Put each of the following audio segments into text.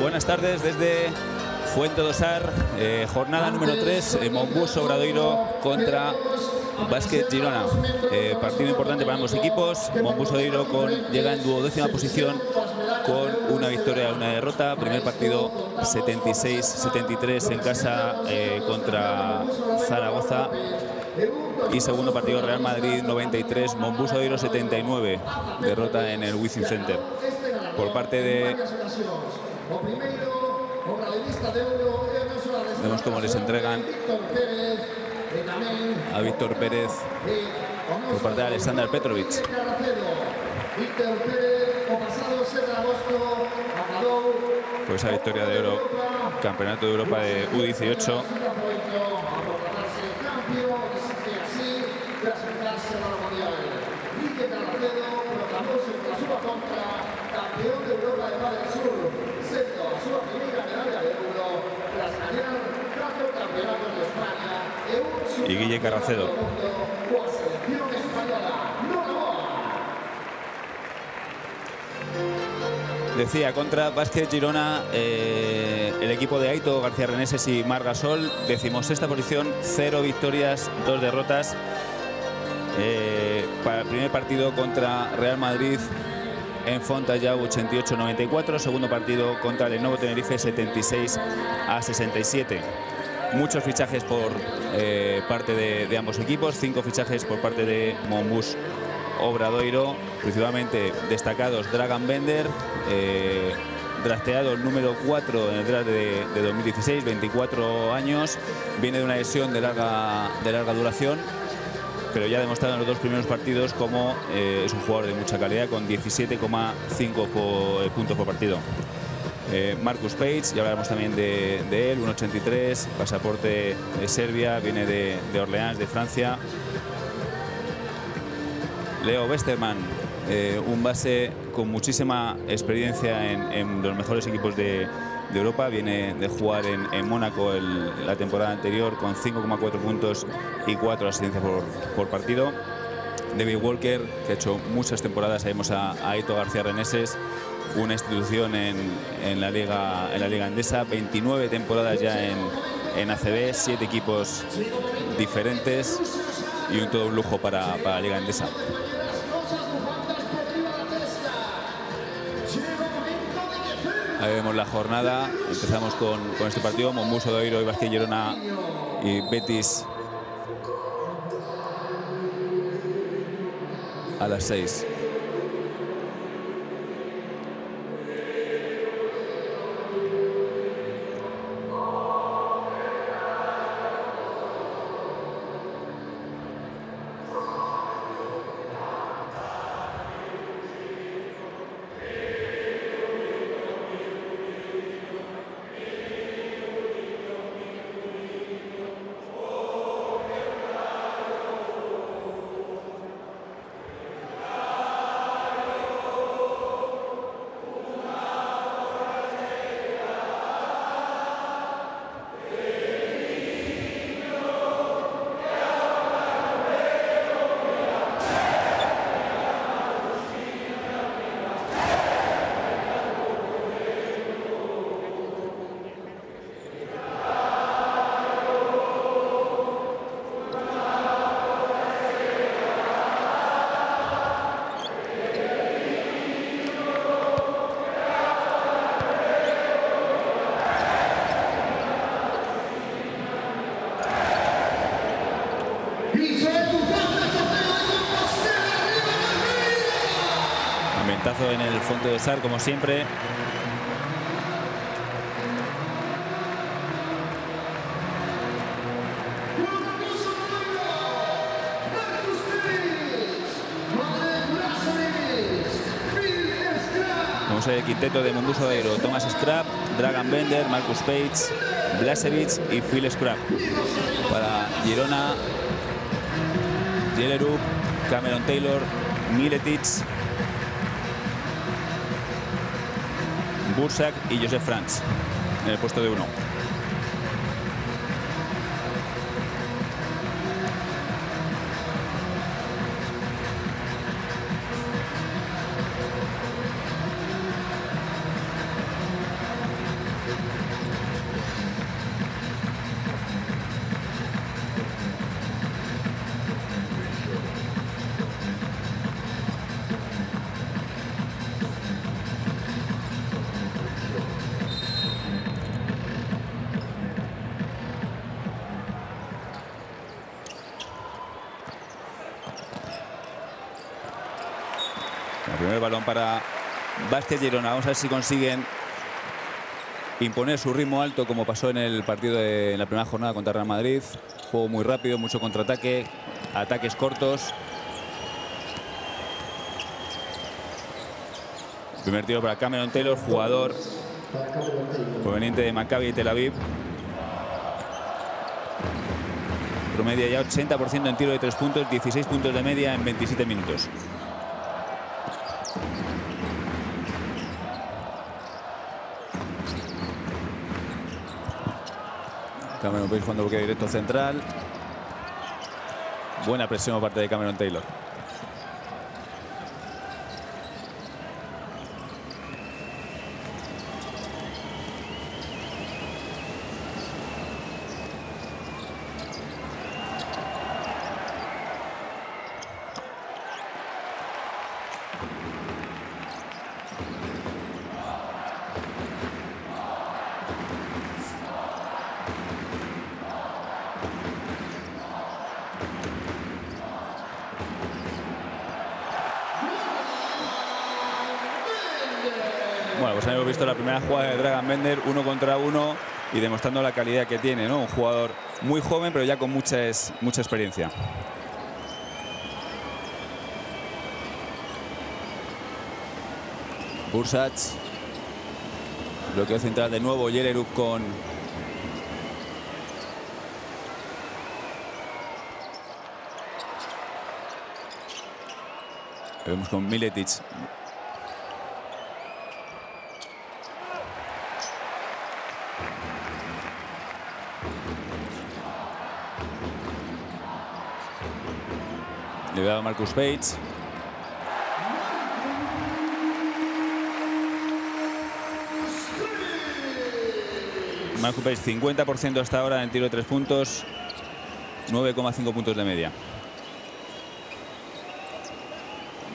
Buenas tardes desde Fuente do Sar, jornada número 3, Monbus Obradoiro contra Básquet Girona. Partido importante para ambos equipos. Monbus Obradoiro llega en duodécima posición con una victoria y una derrota. Primer partido 76-73 en casa contra Zaragoza. Y segundo partido Real Madrid 93, Monbus Obradoiro 79, derrota en el Wizink Center. Por parte de... Vemos cómo les entregan a Víctor Pérez por parte de Aleksandar Petrović. Pues esa victoria de oro, Campeonato de Europa de U18. Y Guille Carracedo. Decía, contra Básquet Girona, el equipo de Aíto García Reneses y Marc Gasol, 16ª posición, 0 victorias, 2 derrotas. Para el primer partido contra Real Madrid en Fontajau 88-94, segundo partido contra Lenovo Tenerife 76-67. Muchos fichajes por parte de ambos equipos, 5 fichajes por parte de Monbus Obradoiro, principalmente destacados Dragan Bender, drafteado el número 4 en el draft de 2016, 24 años, viene de una lesión de larga duración, pero ya ha demostrado en los 2 primeros partidos como es un jugador de mucha calidad con 17,5 puntos por partido. Marcus Paige, ya hablaremos también de él, 1,83, pasaporte de Serbia, viene de Orleans, de Francia. Leo Westermann, un base con muchísima experiencia en los mejores equipos de Europa, viene de jugar en Mónaco la temporada anterior con 5,4 puntos y 4 asistencias por partido. Demby Walker, que ha hecho muchas temporadas, sabemos a Aíto García Reneses, una institución en la Liga Endesa, 29 temporadas ya en ACB, 7 equipos diferentes y todo un lujo para la Liga Endesa. Ahí vemos la jornada, empezamos con este partido, Monbus Obradoiro y Básquet Girona y Betis a las 6. En el Fonte do Sar, como siempre. Vamos a ver el quinteto de Monbus Obradoiro: Thomas Scrap, Dragan Bender, Marcus Paige, Blaževič y Phil Scrap. Para Girona, Fjellerup, Cameron Taylor, Miletić, Bursać y Josep Franz en el puesto de 1. El primer balón para Básquet Girona. Vamos a ver si consiguen imponer su ritmo alto, como pasó en el partido de la primera jornada contra Real Madrid. Juego muy rápido, mucho contraataque, ataques cortos. Primer tiro para Cameron Taylor, jugador proveniente de Maccabi Tel Aviv. Promedia ya 80% en tiro de 3 puntos, 16 puntos de media en 27 minutos. Cameron Paige jugando bloqueo directo central. Buena presión por parte de Cameron Taylor. La primera jugada de Dragan Bender, 1 contra 1, y demostrando la calidad que tiene, ¿no? Un jugador muy joven, pero ya con mucha experiencia. Bursać. Bloqueo central de nuevo. Fjellerup con Miletić. Llegado Marcus Paige. Marcus Paige, 50% hasta ahora en tiro de 3 puntos, 9,5 puntos de media.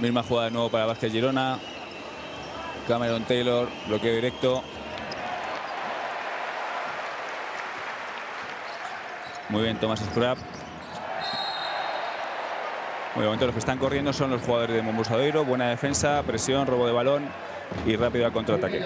Misma jugada de nuevo para Básquet Girona. Cameron Taylor, bloqueo directo. Muy bien, Thomas Scrap. Muy bien, los que están corriendo son los jugadores de Monbus Obradoiro. Buena defensa, presión, robo de balón y rápido al contraataque.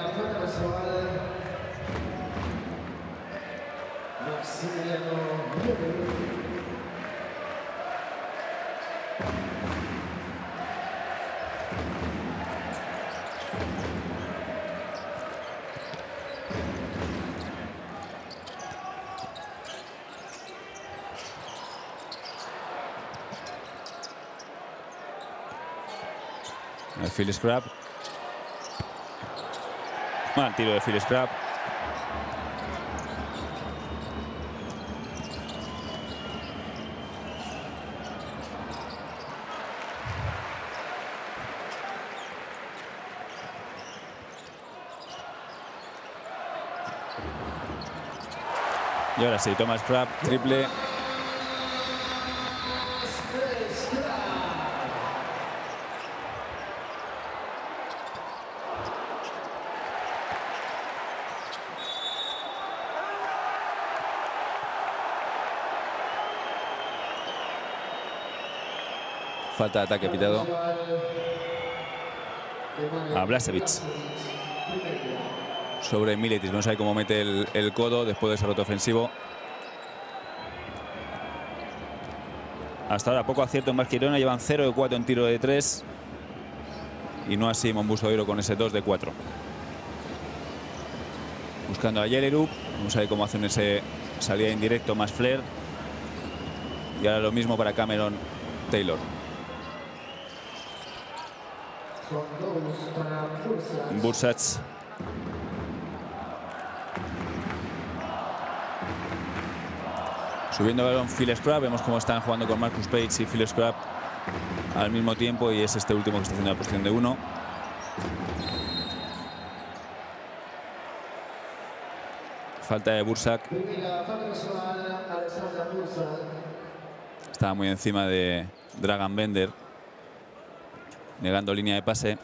Phil Scrap. Mal tiro de Phil Scrap. Y ahora sí, Thomas Scrap, triple. Falta de ataque pitado a Blaževič sobre Miletić. No sabe cómo mete el codo después de ese roto ofensivo. Hasta ahora poco acierto en Básquet Girona. Llevan 0 de 4 en tiro de 3. Y no así Monbus Obradoiro con ese 2 de 4. Buscando a Fjellerup. No sabe cómo hacen ese salida indirecto más flair. Y ahora lo mismo para Cameron Taylor. Bursać. Subiendo el balón Phil Scrap. Vemos cómo están jugando con Marcus Paige y Phil Scrap al mismo tiempo, y es este último que está haciendo la posición de 1. Falta de Bursać. Estaba muy encima de Dragan Bender, negando línea de pase.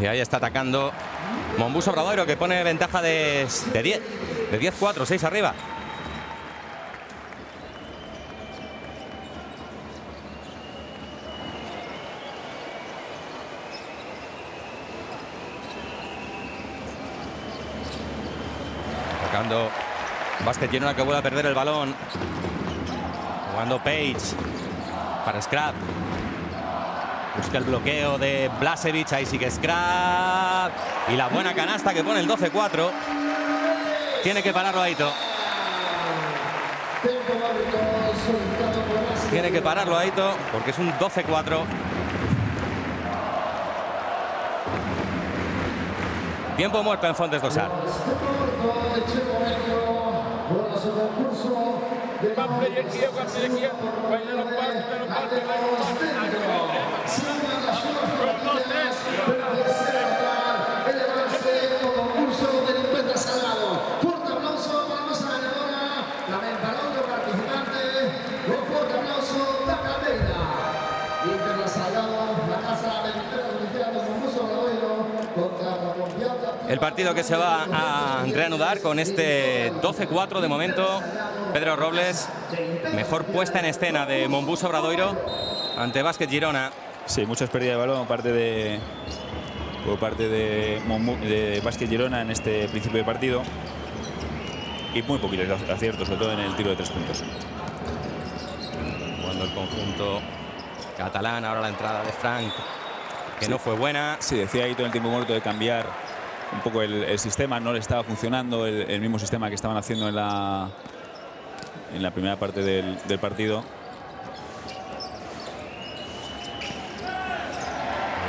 Y ahí está atacando Monbus Obradoiro, que pone ventaja de 10. De 10-4, 6 arriba. Atacando Básquet Girona, que vuelve a perder el balón. Jugando Paige para Scrap. Busca el bloqueo de Blaževič. Ahí sigue Scrap. Y la buena canasta que pone el 12-4. Tiene que pararlo Aíto. Tiene que pararlo Aíto porque es un 12-4. Tiempo muerto en Fontes do Sar. El partido que se va a reanudar con este 12-4 de momento. Pedro Robles, mejor puesta en escena de Monbus Obradoiro ante Básquet Girona. Sí, muchas pérdidas de balón por parte de Básquet Girona en este principio de partido. Y muy poquitos aciertos, sobre todo en el tiro de 3 puntos. Cuando el conjunto catalán, ahora la entrada de Frank, que sí, no fue buena. Sí, decía Aíto en el tiempo muerto de cambiar un poco el sistema. No le estaba funcionando el mismo sistema que estaban haciendo en la primera parte del partido.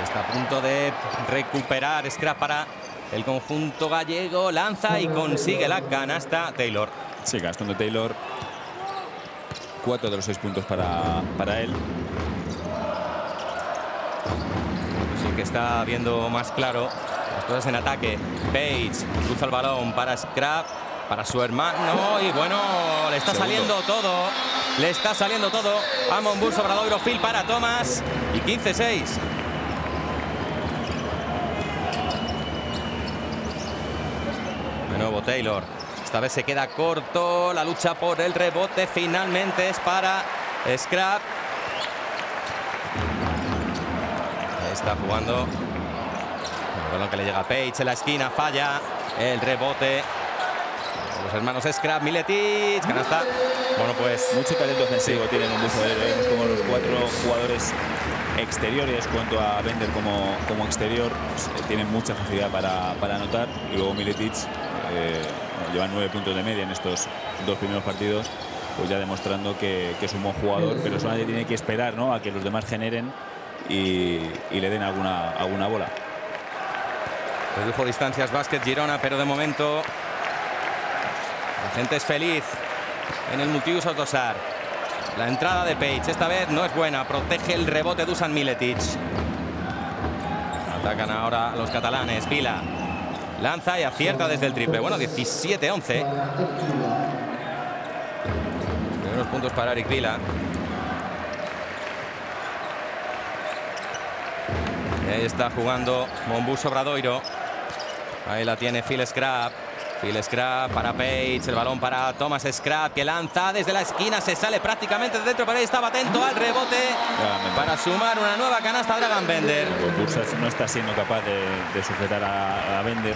Está a punto de recuperar Scrap para el conjunto gallego. Lanza y consigue la canasta Taylor. Sí, gastando Taylor. 4 de los 6 puntos para él. Sí que está viendo más claro las cosas en ataque. Page cruza el balón para Scrap, para su hermano, y bueno, le está saliendo todo. Le está saliendo todo a Monbus Obradoiro. Phil para Thomas y 15-6. De nuevo Taylor. Esta vez se queda corto. La lucha por el rebote finalmente es para Scrap. Ahí está jugando. El balón que le llega a Page en la esquina. Falla el rebote. Los hermanos Scrap, Miletić, canasta. Bueno, pues mucho talento ofensivo tienen un buzo. Vemos como los 4 jugadores exteriores, cuanto a Bender como exterior, pues tienen mucha facilidad para anotar. Y luego Miletić, lleva 9 puntos de media en estos 2 primeros partidos, pues ya demostrando que es un buen jugador, pero solamente tiene que esperar, ¿no?, a que los demás generen y le den alguna bola. Redujo distancias Básquet Girona, pero de momento la gente es feliz en el Multiusos do Sar. La entrada de Page esta vez no es buena. Protege el rebote de Dusan Miletić. Atacan ahora los catalanes. Vila lanza y acierta desde el triple. Bueno, 17-11. Primeros puntos para Eric Vila. Ahí está jugando Monbus Obradoiro. Ahí la tiene Phil Scrap. Phil Scrap para Page, el balón para Thomas Scrap, que lanza desde la esquina, se sale prácticamente de dentro, pero ahí estaba atento al rebote para sumar una nueva canasta Dragan Bender. Bursać no está siendo capaz de sujetar a Bender.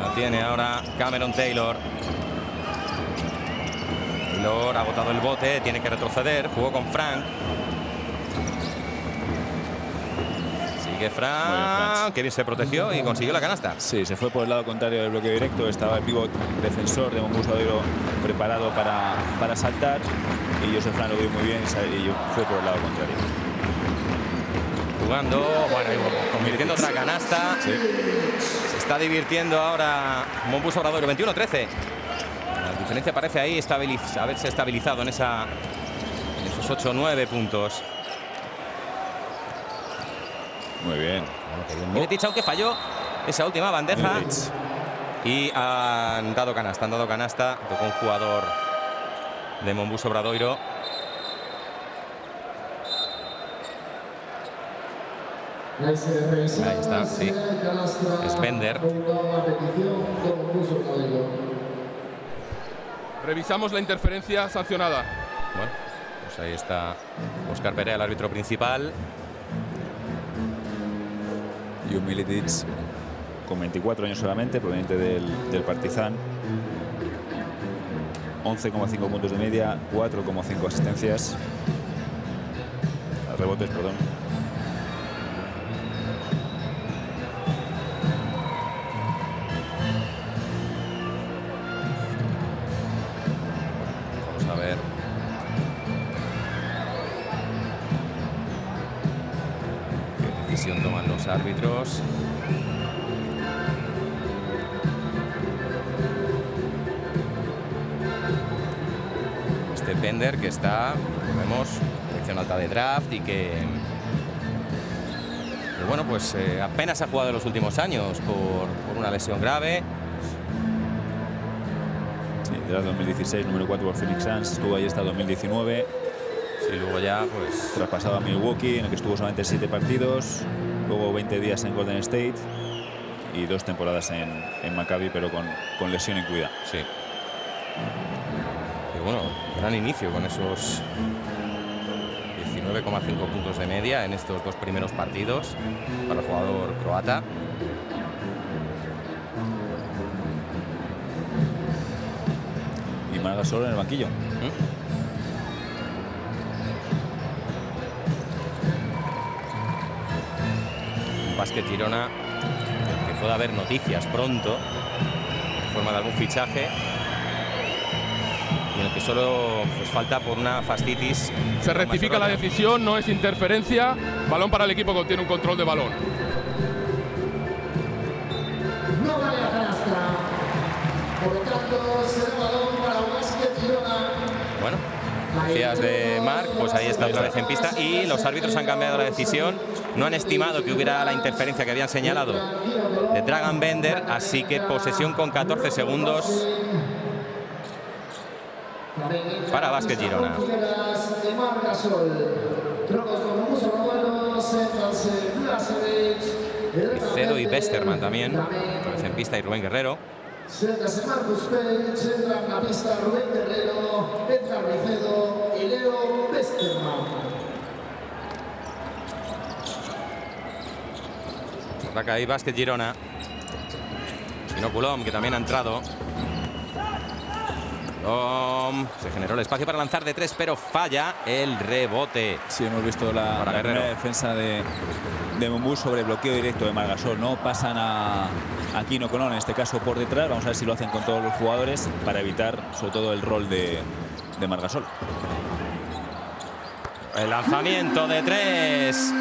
La tiene ahora Cameron Taylor. Taylor ha agotado el bote, tiene que retroceder, jugó con Frank. Frank, que bien se protegió y consiguió la canasta. Sí, se fue por el lado contrario del bloqueo directo. Estaba el pívot defensor de Monbus Obradoiro preparado para saltar. Y Josep Franz lo vio muy bien y fue por el lado contrario. Jugando, bueno, convirtiendo otra canasta. Sí. Se está divirtiendo ahora Monbus Obradoiro. 21-13. La diferencia parece ahí haberse estabilizado en esos 8-9 puntos. Muy bien. Miletić, aunque falló esa última bandeja. Y han dado canasta, Tocó un jugador de Monbus Obradoiro. Ahí está, sí. Es Bender. Revisamos la interferencia sancionada. Bueno, pues ahí está Óscar Perea, el árbitro principal. Y un Miletić con 24 años solamente, proveniente del Partizan. 11,5 puntos de media, 4,5 asistencias. Rebotes, perdón. Vamos a ver. ¿Qué decisión toman los árbitros? Bender, que está, vemos, selección alta de draft y que bueno, pues apenas ha jugado en los últimos años por una lesión grave. Sí, draft 2016, número 4 por Phoenix Suns, estuvo ahí hasta 2019. Sí, luego ya, pues... Traspasado a Milwaukee, en el que estuvo solamente 7 partidos, luego 20 días en Golden State y 2 temporadas en Maccabi, pero con lesión incluida. Sí. Bueno, gran inicio con esos 19,5 puntos de media en estos 2 primeros partidos para el jugador croata. Y Marc Gasol en el banquillo. Básquet Girona, que pueda haber noticias pronto en forma de algún fichaje. En el que solo pues, falta por una fascitis. Se rectifica la decisión, no es interferencia. Balón para el equipo que obtiene un control de balón. No vale la canasta. Por lo tanto, será balón para Básquet Girona. Bueno, decías de Marc, pues ahí está otra vez en pista. Y los árbitros han cambiado la decisión. No han estimado que hubiera la interferencia que habían señalado de Dragan Bender. Así que posesión con 14 segundos. Para Básquet Girona. Cedo y Westermann también. En pista y Rubén Guerrero. Marcus Paige, entra en la pista Rubén Guerrero, entra Cedo y Leo Westermann. Ataca ahí Básquet Girona. Quino Colom, que también ha entrado. Se generó el espacio para lanzar de 3, pero falla el rebote. Sí, hemos visto la primera defensa de Monbus sobre bloqueo directo de Marc Gasol. No pasan a Quino Colón, en este caso por detrás. Vamos a ver si lo hacen con todos los jugadores para evitar, sobre todo, el rol de Marc Gasol. El lanzamiento de 3.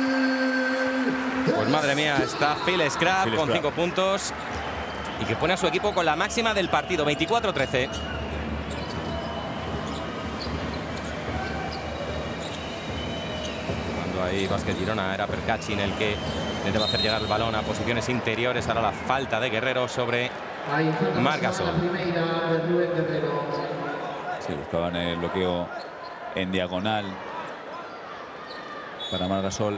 Pues madre mía, está Phil Scrap con 5 puntos y que pone a su equipo con la máxima del partido, 24-13. Ahí Básquet Girona, era Percacci en el que intentaba hacer llegar el balón a posiciones interiores. Ahora la falta de Guerrero sobre Marc Gasol. Sí, buscaban el bloqueo en diagonal para Marc Gasol.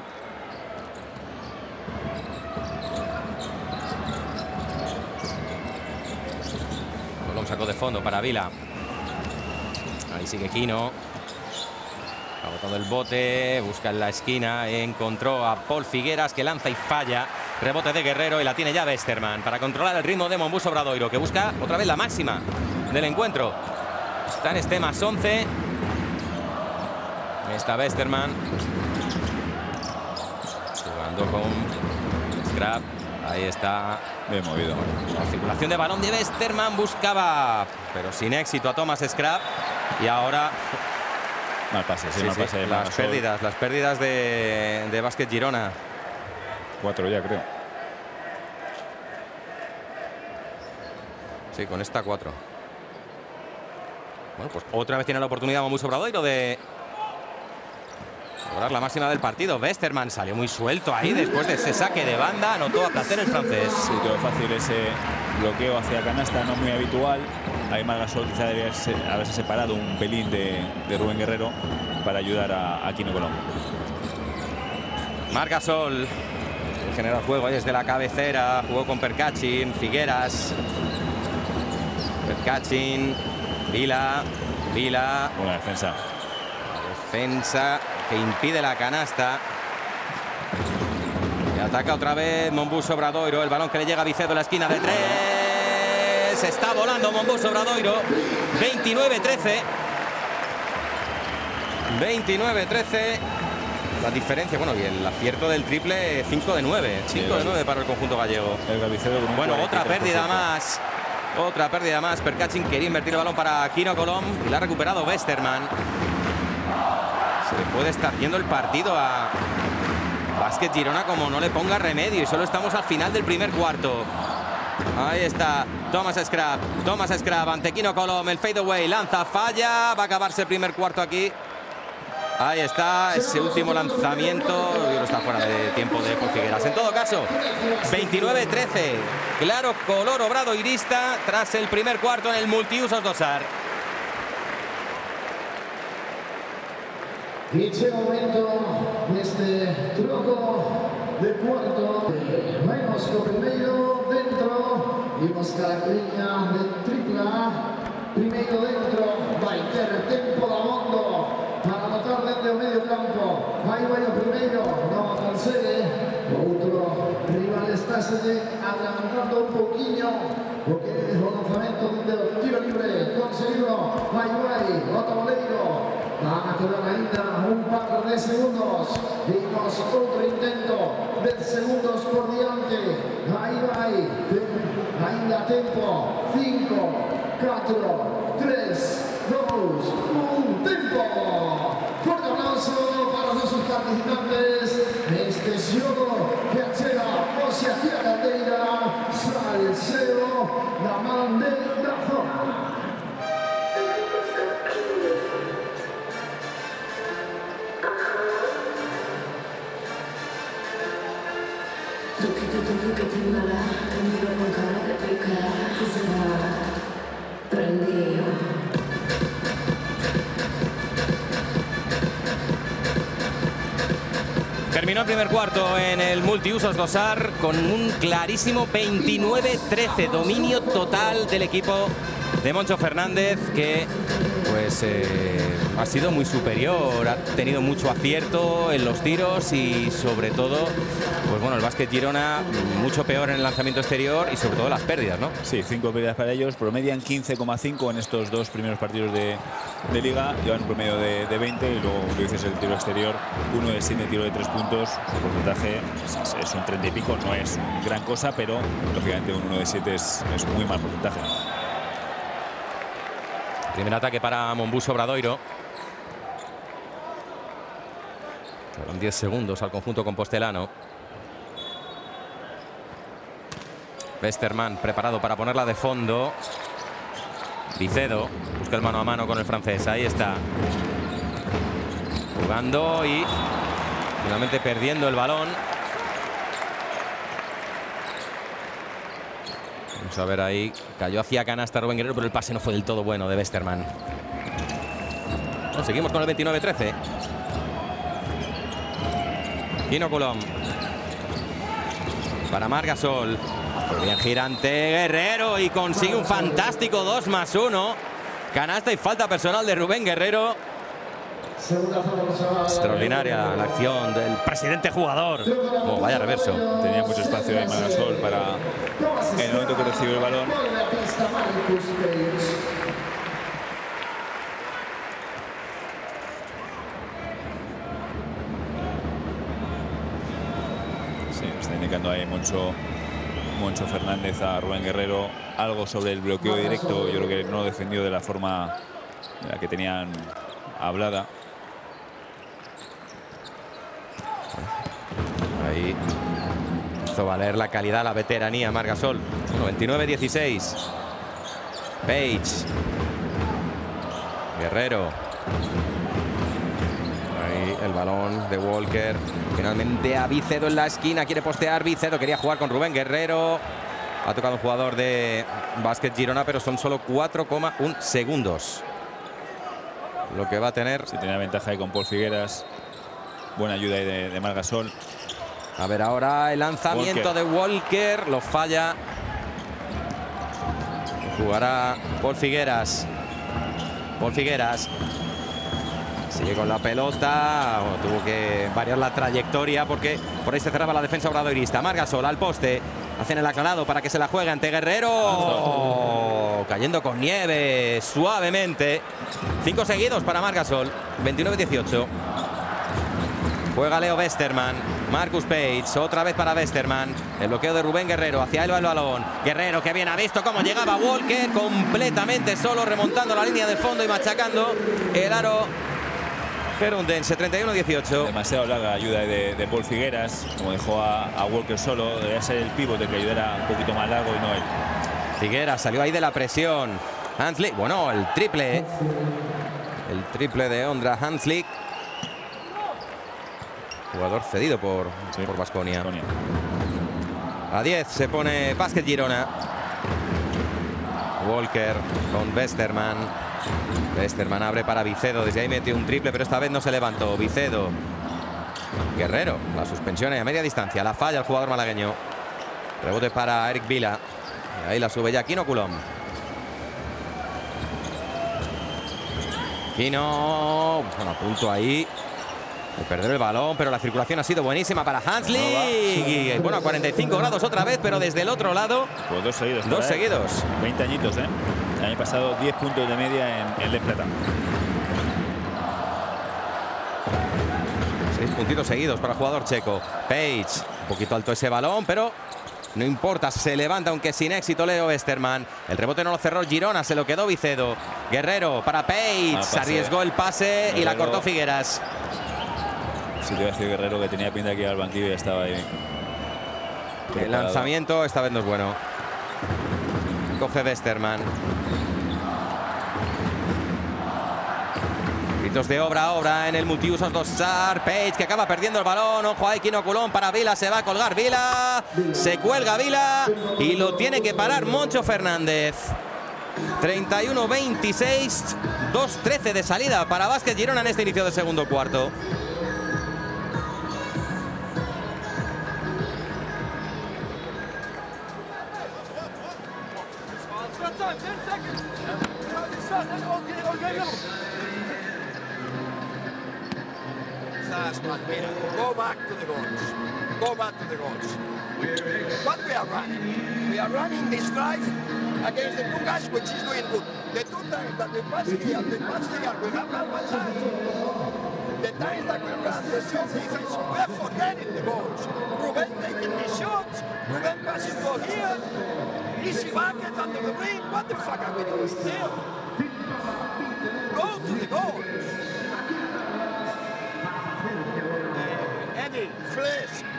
Colón sacó de fondo para Vila. Ahí sigue Quino. Ha botado el bote, busca en la esquina, encontró a Pol Figueras, que lanza y falla. Rebote de Guerrero y la tiene ya Westermann para controlar el ritmo de Monbus Obradoiro, que busca otra vez la máxima del encuentro. Está en este más 11. Ahí está Westermann. Jugando con Scrap. Ahí está. Bien movido. La circulación de balón de Westermann buscaba, pero sin éxito, a Thomas Scrap. Y ahora... Mal pase, sí, mal pase. Las pérdidas de Básquet Girona. 4 ya, creo. Sí, con esta 4. Bueno, pues otra vez tiene la oportunidad Monbus Obradoiro de lograr la máxima del partido. Westermann salió muy suelto ahí después de ese saque de banda. Anotó a placer el francés. Sí, todo fácil ese bloqueo hacia canasta, no muy habitual. Ahí Marc Gasol quizá debería haberse separado un pelín de Rubén Guerrero para ayudar a Quino Colom. Marc Gasol generar juego desde la cabecera. Jugó con Perkacin, Figueras. Perkacin, Vila, Vila. Buena defensa. Defensa que impide la canasta. Y ataca otra vez Monbus Obradoiro. El balón que le llega a Vicedo en la esquina de tres. Está volando Monbus Obradoiro. 29-13. 29-13. La diferencia, bueno, y el acierto del triple, 5 de 9. 5 de 9 para el conjunto gallego. Bueno, otra pérdida más. Otra pérdida más. Perkacin quería invertir el balón para Quino Colom. Y la ha recuperado Westermann. Se le puede estar yendo el partido a Básquet Girona como no le ponga remedio. Y solo estamos al final del primer cuarto. Ahí está Thomas Scrap. Thomas Scrap ante Quino Colom. El fadeaway. Lanza, falla. Va a acabarse el primer cuarto aquí. Ahí está ese último lanzamiento. Está fuera de tiempo de Pol Figueras. En todo caso, 29-13. Claro, color obradoirista tras el primer cuarto en el Multiusos do Sar. Y ese momento, en este truco de cuarto, menos con primero dentro y busca la línea de triple A. Primero dentro, va a tener tiempo de mundo para anotar desde el medio campo. Ahí va el primero, no concede. Otro rival está adelantando un poquillo porque es un lanzamiento de tiro libre. Conseguido, ahí va, otro boleiro. Van a quedar ainda un par de segundos y nos otro intento de segundos por diante. Ahí va, ainda tiempo, 5, 4, 3, 2, 1, tiempo. Fuerte aplauso para nuestros participantes. Este es Yogo, Piachera, Oseatia Cadeira, Salseo, la man de la zona. Terminó el primer cuarto en el Multiusos do Sar con un clarísimo 29-13, dominio total del equipo de Moncho Fernández, que pues ha sido muy superior, ha tenido mucho acierto en los tiros y sobre todo, pues bueno, el Básquet Girona mucho peor en el lanzamiento exterior y sobre todo las pérdidas, ¿no? Sí, 5 pérdidas para ellos, promedian 15,5 en estos dos primeros partidos de liga, llevan un promedio de 20 y luego, como dices, el tiro exterior, 1 de 7 tiro de 3 puntos, su porcentaje es un 30 y pico, no es gran cosa, pero lógicamente un 1 de 7 es muy mal porcentaje. Primer ataque para Monbus Obradoiro. Con 10 segundos al conjunto compostelano. Westermann preparado para ponerla de fondo. Vicedo busca el mano a mano con el francés. Ahí está. Jugando y finalmente perdiendo el balón. Vamos a ver ahí. Cayó hacia canasta Rubén Guerrero, pero el pase no fue del todo bueno de Westermann. Seguimos con el 29-13. Quino Colom. Para Marc Gasol. Bien girante Guerrero y consigue un fantástico 2+1. Canasta y falta personal de Rubén Guerrero. Extraordinaria la acción del presidente jugador. Oh, vaya reverso. Tenía mucho espacio ahí Marc Gasol para... En el momento que recibe el balón. Sí, está indicando ahí Moncho Fernández a Rubén Guerrero. Algo sobre el bloqueo directo. Yo creo que no defendió de la forma en la que tenían hablada. Ahí hizo valer la calidad, la veteranía, Marc Gasol. 29-16. Paige. Guerrero. Ahí el balón de Walker. Finalmente a Vicedo en la esquina. Quiere postear Vicedo. Quería jugar con Rubén Guerrero. Ha tocado un jugador de Básquet Girona, pero son solo 4,1 segundos. Lo que va a tener. Sí, tenía ventaja ahí con Pol Figueras. Buena ayuda ahí de Marc Gasol. A ver ahora el lanzamiento de Walker. Lo falla. Jugará Pol Figueras. Pol Figueras sigue con la pelota. Tuvo que variar la trayectoria porque por ahí se cerraba la defensa obradoirista. Marc Gasol al poste. Hacen el aclarado para que se la juegue ante Guerrero. Oh, cayendo con nieve suavemente. 5 seguidos para Marc Gasol. 29-18. Juega Leo Westermann. Marcus Paige, otra vez para Westermann. El bloqueo de Rubén Guerrero, hacia él va el balón. Guerrero, que bien ha visto cómo llegaba Walker, completamente solo, remontando la línea de fondo y machacando el aro gerundense. 31-18. Demasiado larga ayuda de Pol Figueras, como dejó a Walker solo. Debería ser el pivote que ayudara un poquito más largo y no él. Figueras salió ahí de la presión. Hanzlík, bueno, el triple. El triple de Ondra Hanzlík. Jugador cedido por Baskonia. A 10 se pone Básquet Girona. Walker con Westermann. Westermann abre para Vicedo. Desde ahí metió un triple, pero esta vez no se levantó. Vicedo. Guerrero. La suspensión a media distancia. La falla el jugador malagueño. Rebote para Eric Vila. Y ahí la sube ya Quino Colom. Quino. Bueno, punto ahí. De perder el balón, pero la circulación ha sido buenísima para Hanzlík. Y bueno, a 45 grados otra vez, pero desde el otro lado. Pues dos seguidos. Dos seguidos. 20 añitos, ¿eh? El año pasado 10 puntos de media en Les Plata. 6 puntitos seguidos para el jugador checo. Page, un poquito alto ese balón, pero no importa, se levanta, aunque sin éxito, Leo Westermann. El rebote no lo cerró Girona, se lo quedó Vicedo. Guerrero para Page, se arriesgó el pase y la cortó Figueras. Sí, te iba a decir Guerrero que tenía pinta que iba al banquillo y estaba ahí. El lanzamiento esta vez no es bueno. Coge Westermann. Gritos de obra ahora en el Multiusos do Sar. Page que acaba perdiendo el balón. Ojo ahí, Quino Colom para Vila. Se va a colgar Vila. Se cuelga Vila y lo tiene que parar Moncho Fernández. 31-26. 2-13 de salida para Básquet Girona en este inicio del segundo cuarto.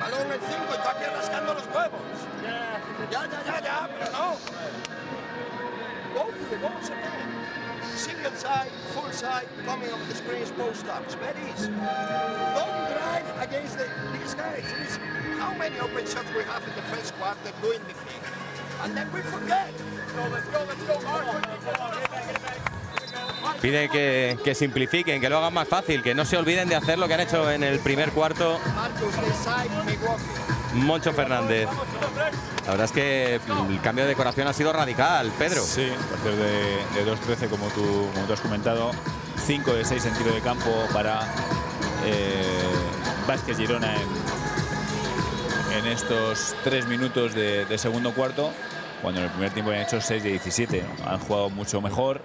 Balón en 5, está aquí rascando los huevos. Ya, pero no. Go to the goals again. Single side, full side, coming off the screens, post-ups. Very easy. Don't drive against these guys. Listen, how many open shots we have in the first quarter doing the thing? And then we forget. So let's go, Marco. Pide que simplifiquen, que lo hagan más fácil, que no se olviden de hacer lo que han hecho en el primer cuarto. Moncho Fernández. La verdad es que el cambio de decoración ha sido radical, Pedro. Sí, a partir de 2-13, como tú has comentado, 5 de 6 en tiro de campo para Básquet Girona en estos 3 minutos de segundo cuarto, cuando en el primer tiempo han hecho 6 de 17. Han jugado mucho mejor.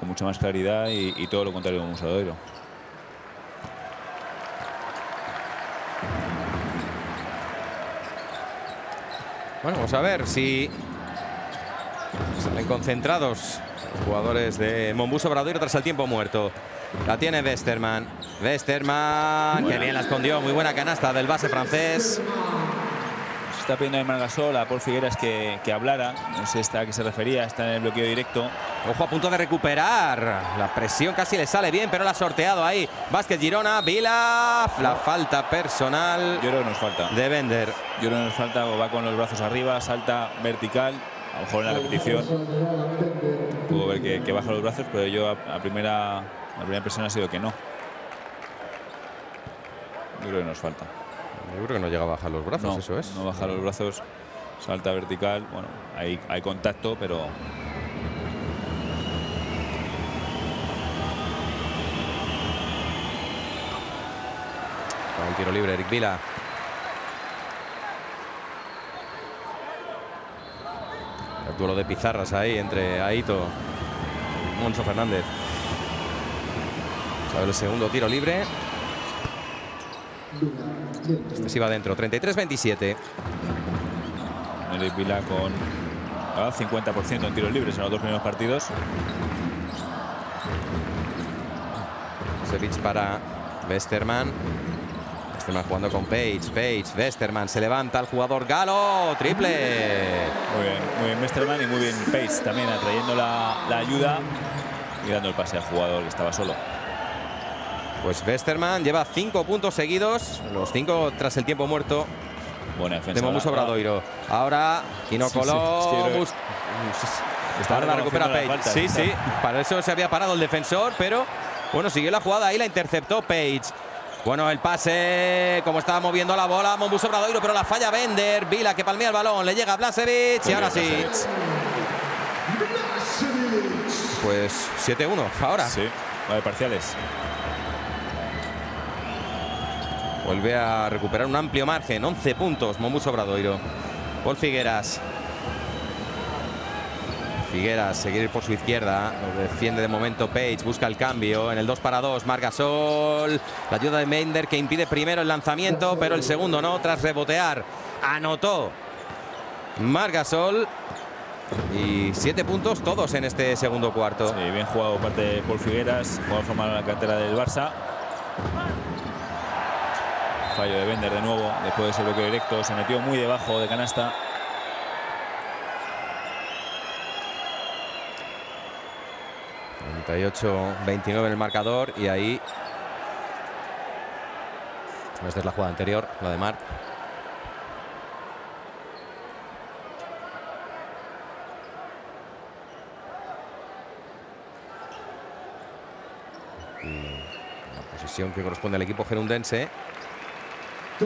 Con mucha más claridad y todo lo contrario de Monbus Obradoiro. Bueno, vamos a ver si salen concentrados los jugadores de Monbus Obradoiro tras el tiempo muerto. La tiene Westermann. Westermann, que bien la escondió. Muy buena canasta del base francés. Se está pidiendo de Marc Gasol a Pol Figueras que hablara. No sé a qué se refería. Está en el bloqueo directo. Ojo, a punto de recuperar. La presión casi le sale bien, pero la ha sorteado ahí. Básquet Girona, Vila. La falta personal. Yo creo que nos falta. De Bender. Yo creo que nos falta. Va con los brazos arriba, salta vertical. A lo mejor en la repetición puedo ver que baja los brazos, pero yo a primera impresión ha sido que no. Yo creo que nos falta. Yo creo que no llega a bajar los brazos, no, eso es. No baja los brazos, salta vertical. Bueno, hay contacto, pero... El tiro libre, Eric Vila. El duelo de pizarras ahí entre Aíto y Moncho Fernández. Sabe el segundo tiro libre. Este sí va adentro. 33-27. Eric Vila con 50% en tiros libres en los dos primeros partidos. Blaževič para Westermann. Westermann jugando con Paige. Paige, Westermann, se levanta el jugador galo. ¡Triple! Muy bien Westermann y muy bien Paige también atrayendo la ayuda y dando el pase al jugador que estaba solo. Pues Westermann lleva 5 puntos seguidos, los 5 tras el tiempo muerto. Buena defensa. De Monbus Obradoiro. Ahora Quino Colom. Ahora la recupera Paige. La falta, sí, sí. Para eso se había parado el defensor, pero bueno, siguió la jugada ahí, la interceptó Paige. Bueno, el pase, como estaba moviendo la bola Monbus Obradoiro, pero la falla Bender. Vila que palmea el balón, le llega a Blaževič y ahora sí. Pues 7-1 ahora. Sí, vale, parciales. Vuelve a recuperar un amplio margen, 11 puntos Monbus Obradoiro. Pol Figueras. Figueras, seguir por su izquierda, lo defiende de momento Paige, busca el cambio en el 2 para 2, Marc Gasol, la ayuda de Bender que impide primero el lanzamiento, pero el segundo no, tras rebotear, anotó Marc Gasol y 7 puntos todos en este segundo cuarto. Sí, bien jugado parte de Pol Figueras, jugador formado en la cantera del Barça. Fallo de Bender de nuevo, después de ese bloqueo directo, se metió muy debajo de canasta. ...38-29 en el marcador y ahí... Esta es la jugada anterior, la de Marc. La posición que corresponde al equipo gerundense. Y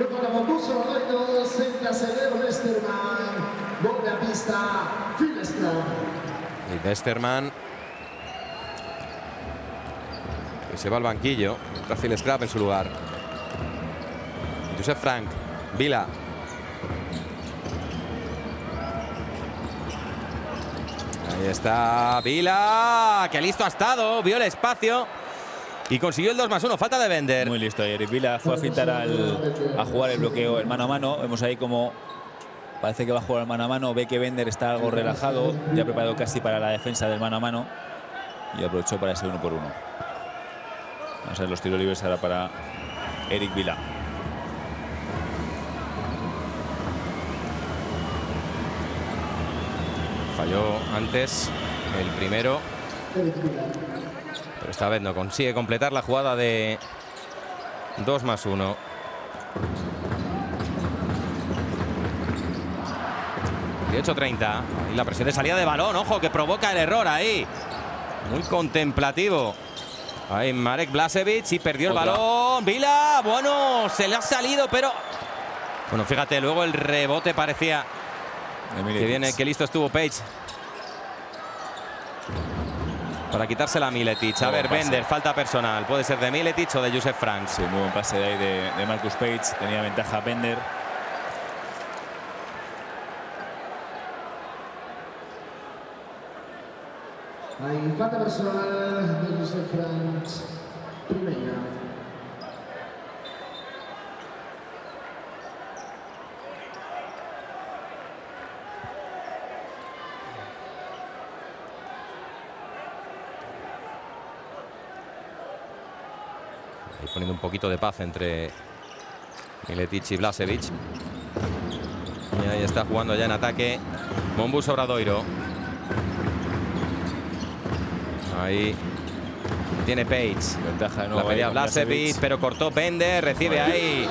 Westermann... se va al banquillo. Entra Phil Scrap en su lugar. Josep Franz. Vila. Ahí está Vila. Que listo ha estado. Vio el espacio. Y consiguió el 2+1. Falta de Bender. Muy listo Eric Vila. Fue a fintar a jugar el bloqueo el mano a mano. Vemos ahí como parece que va a jugar el mano a mano. Ve que Bender está algo relajado. Ya preparado casi para la defensa del mano a mano. Y aprovechó para ese 1 por 1. Vamos a ver los tiros libres ahora para Eric Vila. Falló antes el primero. Pero esta vez no consigue completar la jugada de 2+1. De 8-30. Y la presión de salida de balón. Ojo, que provoca el error ahí. Muy contemplativo. Ahí Marek Blaževič y perdió el balón. Vila, bueno, se le ha salido, pero... Bueno, fíjate, luego el rebote parecía... Que listo estuvo Paige. Para quitársela a Miletić. A ver, Bender, falta personal. Puede ser de Miletić o de Josep Franz. Sí, muy buen pase de ahí de Marcus Paige. Tenía ventaja Bender. Hay falta personal de Josep Franz. Primera. Ahí poniendo un poquito de paz entre Miletić y Blaževič. Y ahí está jugando ya en ataque Monbus Obradoiro. Ahí tiene Paige. Ventaja, no, la pedía Blaževič, pero cortó Bender. Recibe ahí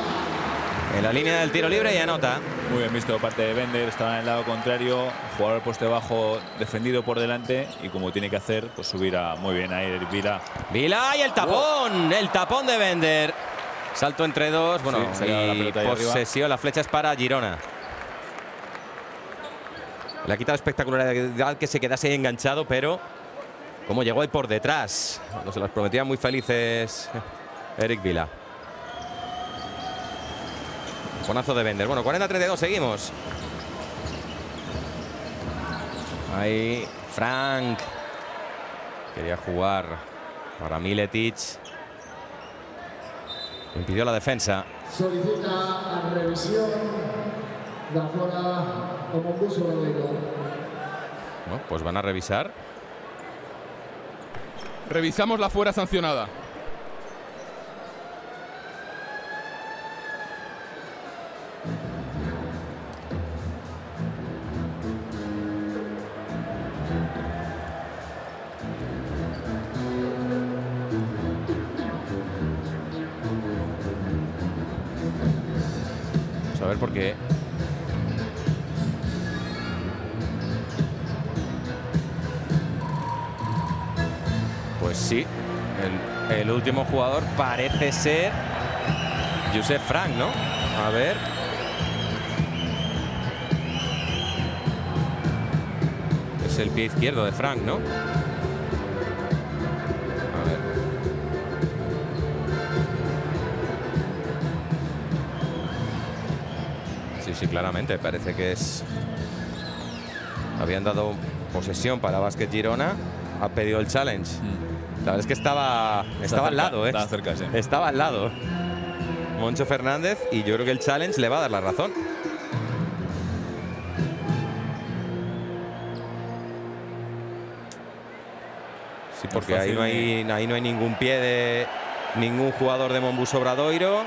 en la línea del tiro libre y anota. Muy bien visto parte de Bender. Estaba en el lado contrario. Jugador poste bajo defendido por delante. Y como tiene que hacer, pues subirá muy bien ahí Vila. Vila y el tapón. El tapón de Bender. Salto entre dos, bueno, sí, y la posesión, la flecha es para Girona. Le ha quitado espectacularidad que se quedase enganchado, pero como llegó ahí por detrás, no se las prometía muy felices Eric Vila. Bonazo de Bender. Bueno, 40-32, seguimos. Ahí Frank. Quería jugar para Miletić. Impidió la defensa. Solicita a revisión la zona o Monbus Obradoiro. Bueno, pues van a revisar. Revisamos la fuera sancionada. A ver por qué. Pues sí, el último jugador parece ser Josep Franz, ¿no? A ver. Es el pie izquierdo de Franz, ¿no? Sí, claramente, parece que es... Habían dado posesión para Básquet Girona, ha pedido el challenge. La verdad es que estaba al lado, ¿eh? Estaba cerca, sí. Estaba al lado. Moncho Fernández, y yo creo que el challenge le va a dar la razón. Sí, porque ahí no hay ningún pie de ningún jugador de Monbus Obradoiro.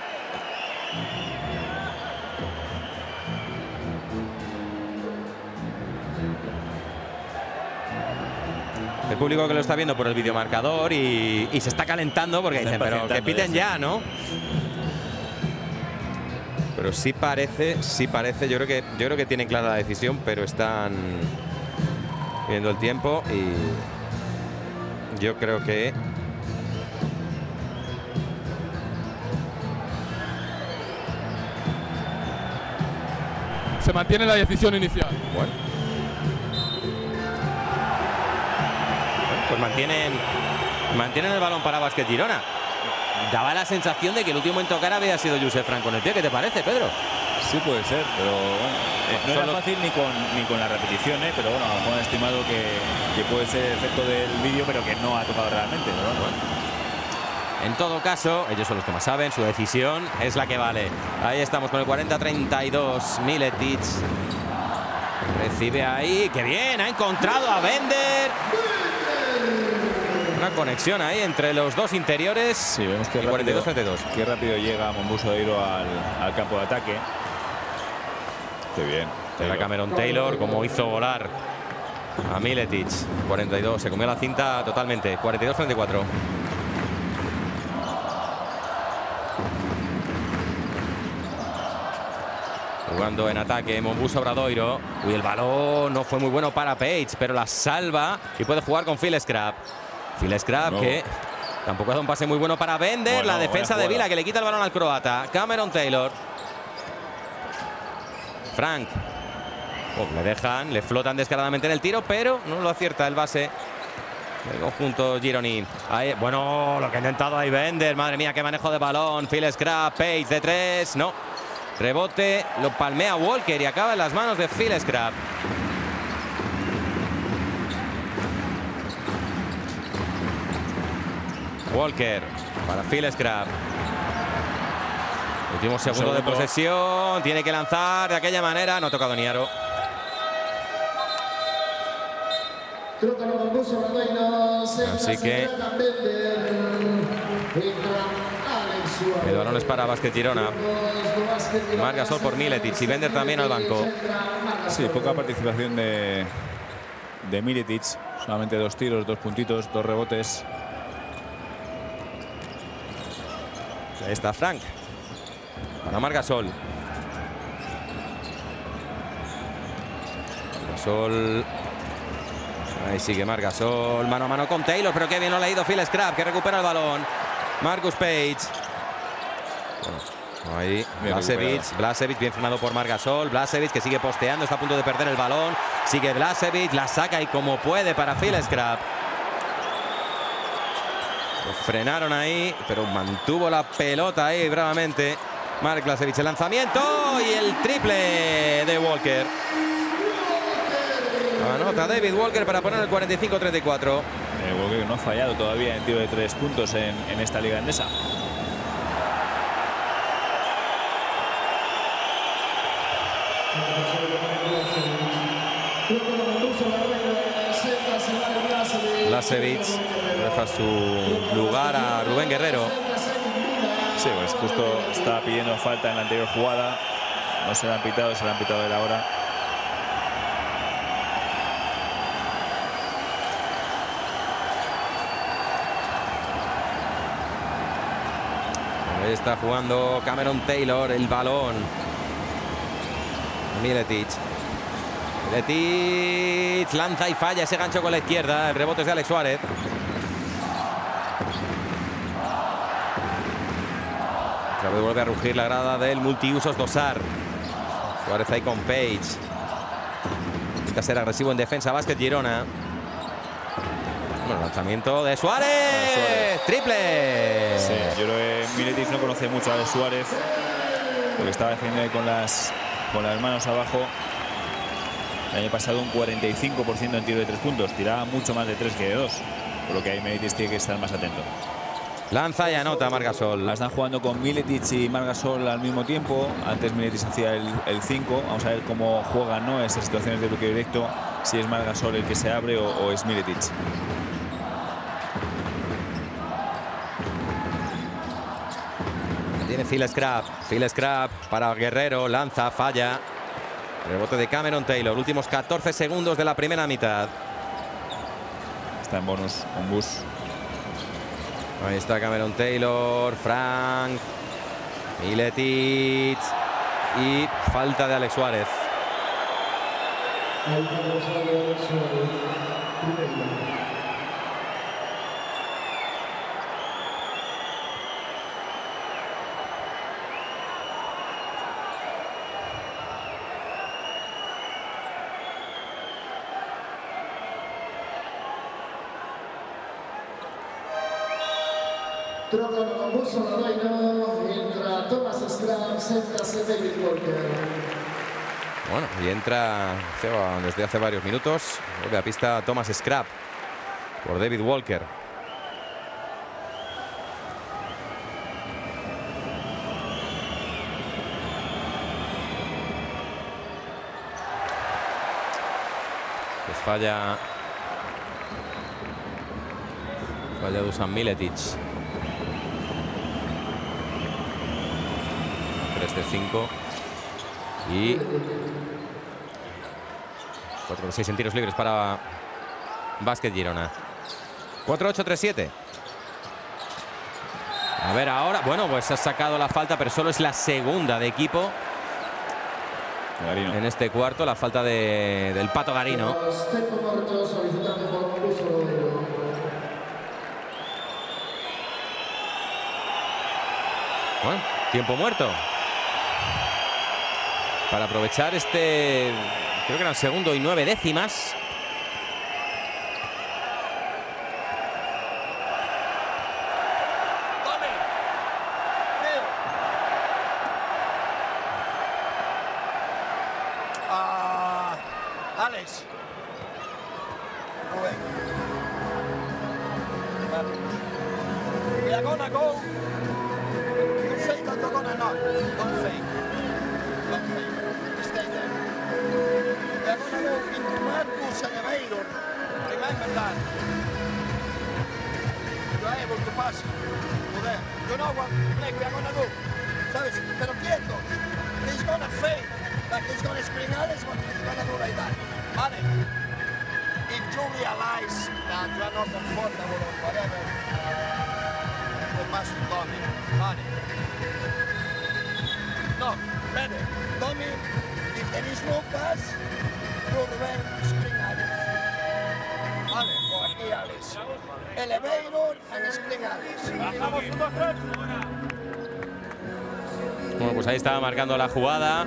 El público que lo está viendo por el videomarcador y se está calentando porque dicen, pero que piten ya, ¿no? Pero sí parece, yo creo que tienen clara la decisión, pero están viendo el tiempo y yo creo que se mantiene la decisión inicial. Bueno. Pues mantienen el balón para Básquet Girona. Daba la sensación de que el último en tocar había sido Josep Franz con el pie. ¿Qué te parece, Pedro? Sí, puede ser, pero bueno, no era fácil ni con las repeticiones, pero bueno, a lo mejor he estimado que puede ser efecto del vídeo, pero que no ha tocado realmente. Pero bueno. En todo caso, ellos son los que más saben, su decisión es la que vale. Ahí estamos con el 40-32, Miletić. Recibe ahí, que bien, ha encontrado a Bender. Una conexión ahí entre los dos interiores. Sí, vemos que 42-32. Qué rápido llega Monbus Obradoiro al campo de ataque. Qué bien. Era Cameron Taylor, como hizo volar a Miletić. 42, se comió la cinta totalmente. 42-34. Jugando en ataque Monbus Obradoiro. Uy, el balón no fue muy bueno para Paige, pero la salva y puede jugar con Phil Scrap. Phil Scrap, no, que tampoco hace un pase muy bueno para Bender. Bueno, la defensa de Vila, que le quita el balón al croata. Cameron Taylor. Frank. Oh, le flotan descaradamente en el tiro, pero no lo acierta el base del conjunto gironí. Ahí, bueno, lo que ha intentado ahí Bender. Madre mía, qué manejo de balón. Phil Scrap, Paige de tres. No. Rebote, lo palmea Walker y acaba en las manos de Phil Scrap. Walker para Phil Scrap. Último segundo de posesión. Tiene que lanzar de aquella manera. No ha tocado ni aro. Así que el balón es para Básquet Girona. Marc Gasol por Miletić y Bender también al banco. Sí, poca participación de Miletić. Solamente dos tiros, dos puntitos, dos rebotes. Ahí está Frank. Para Marc Gasol. Gasol. Ahí sigue Marc Gasol. Mano a mano con Taylor. Pero qué bien lo ha leído Phil Scrap, que recupera el balón. Marcus Paige. Bueno, ahí Blaževič, bien frenado por Marc Gasol. Blaževič que sigue posteando, está a punto de perder el balón. Sigue Blaževič, la saca y como puede para Phil Scrap. Lo frenaron ahí, pero mantuvo la pelota ahí bravamente Marc Blaževič. El lanzamiento y el triple de Walker. Anota David Walker para poner el 45-34. Walker no ha fallado todavía en tiro de 3 puntos en esta Liga Endesa. Blaževič deja su lugar a Rubén Guerrero. Sí, pues justo estaba pidiendo falta en la anterior jugada. No se la han pitado, se la han pitado de la hora. Ahí está jugando Cameron Taylor el balón. Miletić lanza y falla ese gancho con la izquierda. El rebote es de Alex Suárez. Otra vez vuelve a rugir la grada del Multiusos do Sar. Suárez ahí con Paige. Intenta ser agresivo en defensa. Básquet Girona. Bueno, lanzamiento de Suárez. ¡Triple! Sí, yo creo que Miletić no conoce mucho a Suárez, porque estaba defendiendo con las manos abajo. El año pasado un 45% en tiro de 3 puntos. Tiraba mucho más de 3 que de 2. Por lo que ahí Miletić tiene que estar más atento. Lanza y anota Marc Gasol. La están jugando con Miletić y Marc Gasol al mismo tiempo. Antes Miletić hacía el 5. Vamos a ver cómo juegan, ¿no?, esas situaciones de bloqueo directo. Si es Marc Gasol el que se abre o es Miletić. Tiene Phil Scrap para Guerrero. Lanza, falla. Rebote de Cameron Taylor. Últimos 14 segundos de la primera mitad. Está en bonus, con bus. Ahí está Cameron Taylor, Frank, Miletić y falta de Alex Suárez. Dragan Bender entra Thomas Scrap, se Demby Walker. Bueno, y entra desde hace varios minutos. Vuelve a pista Thomas Scrap por David Walker. Pues falla Dusan Miletić. 3 de 5 y 4 de 6 en tiros libres para Básquet Girona. 4-8-3-7. A ver ahora. Bueno, pues ha sacado la falta, pero solo es la segunda de equipo Garino. En este cuarto. La falta del Pato Garino. Bueno, tiempo muerto para aprovechar este, creo que era el segundo y 9 décimas. Alex. We are gonna go. Don't fake or don't gonna not. Don't fake. Tommy, if there is no pass, go around spring alleys. Vale, por aquí alleys. Elevator and spring alleys. Bueno, pues ahí estaba marcando la jugada.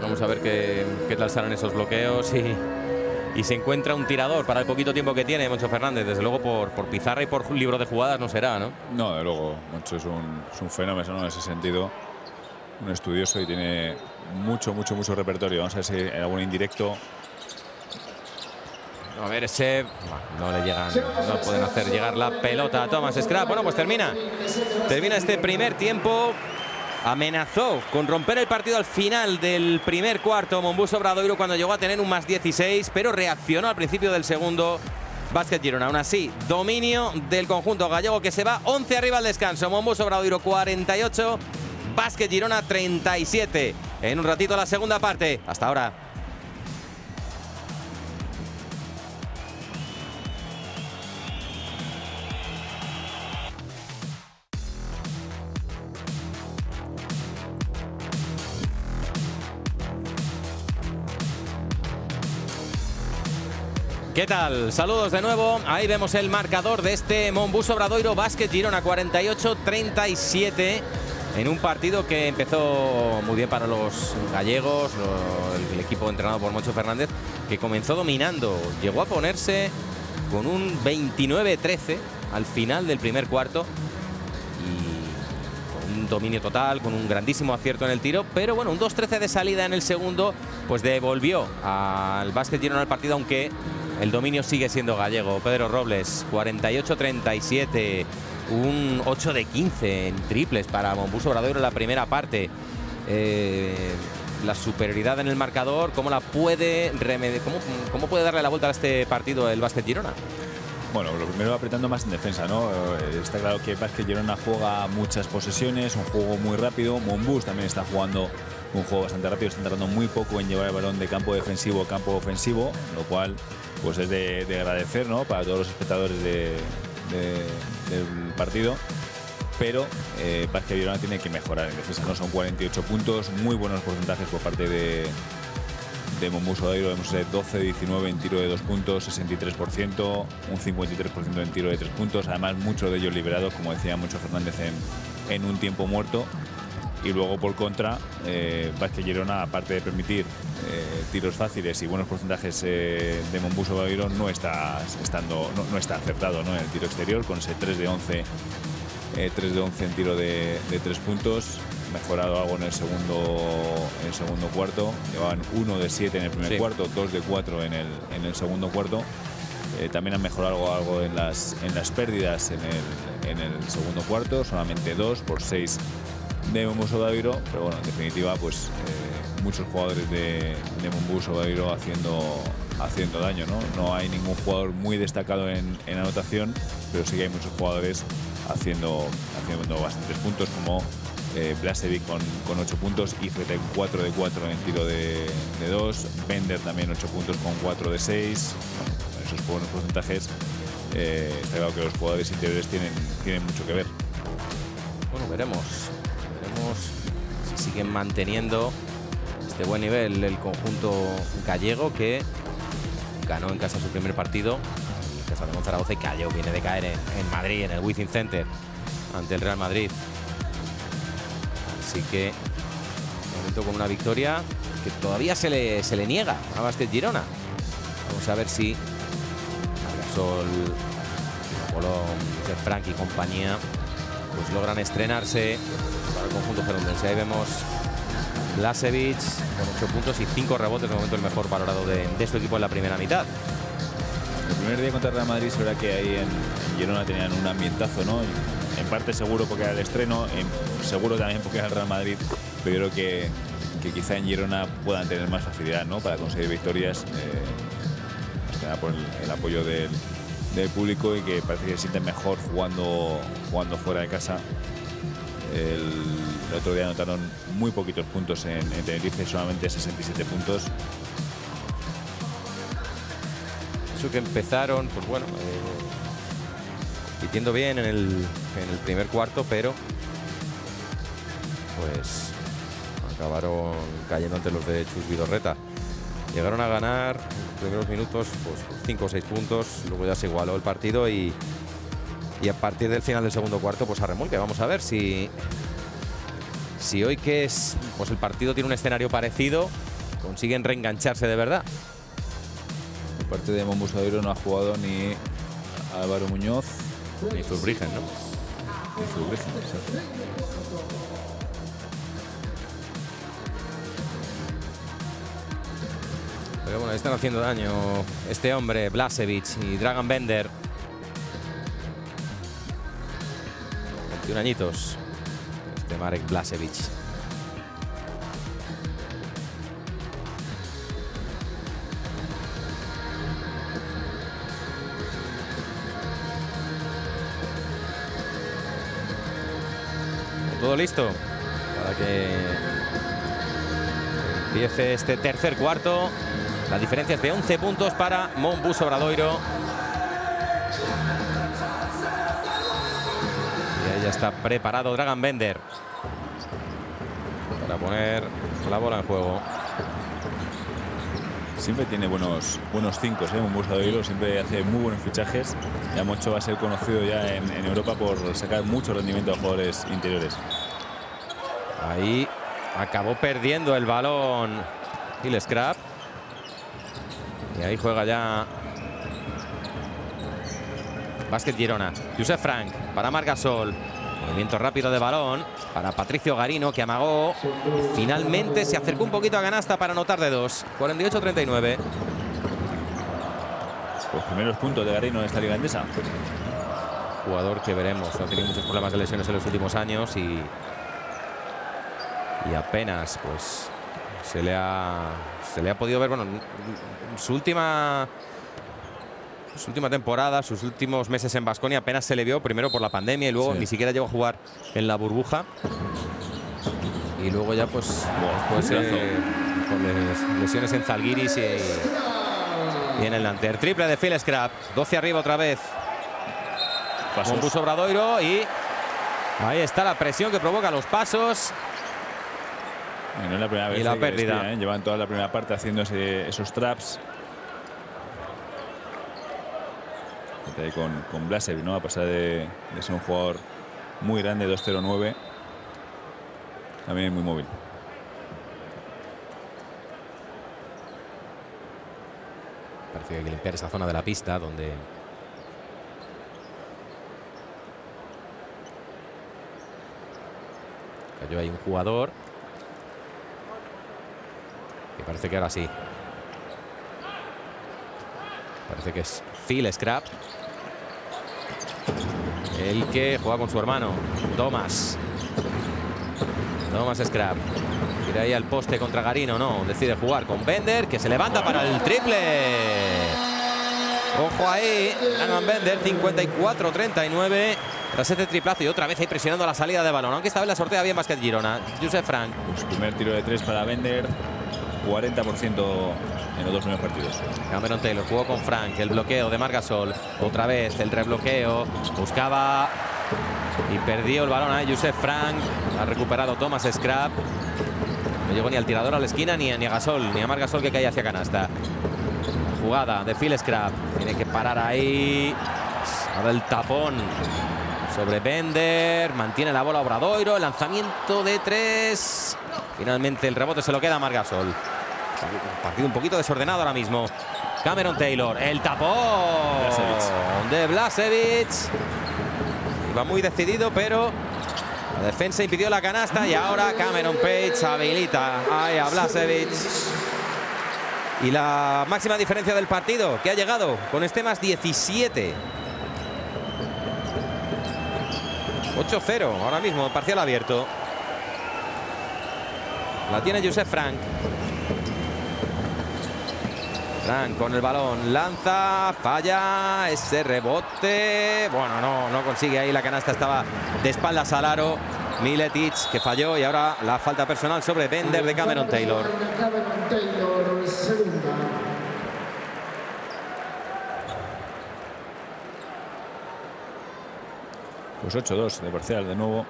Vamos a ver qué tal salen esos bloqueos y se encuentra un tirador para el poquito tiempo que tiene Moncho Fernández. Desde luego por pizarra y por libro de jugadas no será, ¿no? No, de luego. Moncho es un fenómeno en ese sentido. Un estudioso y tiene mucho repertorio. Vamos a ver si hay algún indirecto. A ver, ese... No le llegan, no pueden hacer llegar la pelota a Thomas Scrap. Bueno, pues termina este primer tiempo. Amenazó con romper el partido al final del primer cuarto Monbus Obradoiro cuando llegó a tener un +16, pero reaccionó al principio del segundo Básquet Girona. Aún así, dominio del conjunto gallego que se va 11 arriba al descanso. Monbus Obradoiro 48, Básquet Girona 37. En un ratito la segunda parte. Hasta ahora. ¿Qué tal? Saludos de nuevo. Ahí vemos el marcador de este Monbus Obradoiro Básquet Girona 48-37 en un partido que empezó muy bien para los gallegos, el equipo entrenado por Moncho Fernández, que comenzó dominando. Llegó a ponerse con un 29-13 al final del primer cuarto y con un dominio total, con un grandísimo acierto en el tiro, pero bueno, un 2-13 de salida en el segundo, pues devolvió al Básquet Girona al partido, aunque el dominio sigue siendo gallego. Pedro Robles, 48-37, un 8 de 15 en triples para Monbus Obradoiro en la primera parte. La superioridad en el marcador, ¿cómo puede darle la vuelta a este partido el Básquet Girona? Bueno, lo primero apretando más en defensa, ¿no? Está claro que Básquet Girona juega muchas posesiones, un juego muy rápido. Monbus también está jugando un juego bastante rápido, está tardando muy poco en llevar el balón de campo defensivo a campo ofensivo, lo cual pues es de agradecer, ¿no?, para todos los espectadores del partido. Pero Básquet Girona tiene que mejorar en defensa, ¿no? Son 48 puntos, muy buenos porcentajes por parte de Monbus Obradoiro. Vemos 12-19 en tiro de 2 puntos, 63%, un 53% en tiro de 3 puntos. Además, muchos de ellos liberados, como decía Moncho Fernández, en un tiempo muerto. Y luego, por contra, Básquet Girona, aparte de permitir tiros fáciles y buenos porcentajes de Monbus Obradoiro, no está acertado, ¿no?, en el tiro exterior, con ese 3 de 11 en tiro de 3 puntos. Mejorado algo en el segundo cuarto. Llevaban 1 de 7 en el primer cuarto, 2 de 4 en el segundo cuarto. También han mejorado algo en las pérdidas en el segundo cuarto, solamente 2 por 6 de Monbus Obradoiro, pero bueno, en definitiva, pues muchos jugadores de Monbus Obradoiro haciendo daño, ¿no? No hay ningún jugador muy destacado en anotación, pero sí que hay muchos jugadores haciendo bastantes puntos, como Blaževič con 8 puntos, Ifrete 4 de 4 en tiro de 2, Bender también 8 puntos con 4 de 6, bueno, esos buenos porcentajes. Está claro que los jugadores interiores tienen mucho que ver. Bueno, veremos si siguen manteniendo este buen nivel el conjunto gallego, que ganó en casa su primer partido, en casa de Zaragoza, y cayó, viene de caer en Madrid, en el Wizink Center, ante el Real Madrid. Así que, de momento, con una victoria que todavía se le niega a Básquet Girona. Vamos a ver si Gasol, Colom, Frank y compañía pues logran estrenarse para el conjunto gerundense. Ahí vemos Blaževič con 8 puntos y 5 rebotes. De momento el mejor valorado de su equipo en la primera mitad. El primer día contra Real Madrid, es verdad que ahí en Girona tenían un ambientazo, ¿no? En parte seguro porque era el estreno, seguro también porque era el Real Madrid, pero yo creo que quizá en Girona puedan tener más facilidad, ¿no?, para conseguir victorias, más que nada por el apoyo del público, y que parece que se sienten mejor jugando fuera de casa. El otro día anotaron muy poquitos puntos en Tenerife, solamente 67 puntos. Eso que empezaron, pues bueno, compitiendo bien en el primer cuarto, pero pues acabaron cayendo ante los de Chus Vidorreta. Llegaron a ganar los primeros minutos, pues 5 o 6 puntos, luego ya se igualó el partido y a partir del final del segundo cuarto, pues a remolque. Vamos a ver si si hoy, que es pues el partido tiene un escenario parecido, consiguen reengancharse de verdad. Por parte de Monbus Obradoiro no ha jugado ni Álvaro Muñoz ni Zurbriggen, ¿no? Ni Zurbriggen, exacto. Pero bueno, están haciendo daño este hombre, Blaževič y Dragan Bender. 21 añitos, este Marek Blaževič. Todo listo para que empiece este tercer cuarto. La diferencia es de 11 puntos para Monbus Obradoiro. Y ahí ya está preparado Dragan Bender para poner la bola en juego. Siempre tiene buenos cinco, ¿eh? Monbus Obradoiro siempre hace muy buenos fichajes. Ya Moncho va a ser conocido ya en Europa por sacar mucho rendimiento a jugadores interiores. Ahí acabó perdiendo el balón Phil Scrap. Y ahí juega ya Básquet Girona. Josep Franz para Marc Gasol. Movimiento rápido de balón para Patricio Garino, que amagó. Finalmente se acercó un poquito a canasta para anotar de dos. 48-39. Los primeros puntos de Garino en esta Liga Endesa. Jugador que veremos. Ha tenido muchos problemas de lesiones en los últimos años y apenas pues se le ha podido ver, bueno, su última temporada, sus últimos meses en Baskonia apenas se le vio, primero por la pandemia y luego sí, ni siquiera llegó a jugar en la burbuja. Y luego ya pues, con lesiones en Zalgiris y en el Nanter. Triple de Phil Scrap, 12 arriba otra vez. Monbus Obradoiro y ahí está la presión que provoca los pasos. Y no es la primera vez la pérdida. Vestía, ¿eh? Llevan toda la primera parte haciendo esos traps. Con Blaževič, ¿no? A pesar de ser un jugador muy grande, 2-0-9. También es muy móvil. Parece que hay que limpiar esa zona de la pista donde cayó ahí un jugador. Y parece que ahora sí. Parece que es Phil Scrap, el que juega con su hermano, Thomas Scrap. Tira ahí al poste contra Garino, no. Decide jugar con Bender, que se levanta para el triple. Ojo ahí, Dragan Bender, 54-39. Tras este triplazo y otra vez ahí presionando la salida de balón. Aunque esta vez la sortea bien Básquet Girona. Josep Franz. Pues primer tiro de tres para Bender. 40% en los dos primeros partidos. Cameron Taylor jugó con Frank. El bloqueo de Marc Gasol. Otra vez el rebloqueo. Buscaba y perdió el balón a Josep Franz. Ha recuperado Thomas Scrap. No llegó ni al tirador a la esquina ni a Gasol, ni a Marc Gasol, que caía hacia canasta. Jugada de Phil Scrap. Tiene que parar ahí. Ahora el tapón sobre Bender. Mantiene la bola Obradoiro. El lanzamiento de tres. Finalmente el rebote se lo queda a Marc Gasol. Partido un poquito desordenado ahora mismo. Cameron Taylor, el tapón de Blaževič. Iba muy decidido, pero la defensa impidió la canasta. Y ahora Cameron Page habilita ahí a Blaževič. Y la máxima diferencia del partido, que ha llegado con este más 17. 8-0 ahora mismo, parcial abierto. La tiene Josep Franz. Franz con el balón. Lanza, falla, ese rebote. Bueno, no consigue ahí. La canasta estaba de espaldas al aro. Miletić, que falló. Y ahora la falta personal sobre Bender de Cameron Taylor. Pues 8-2 de parcial de nuevo.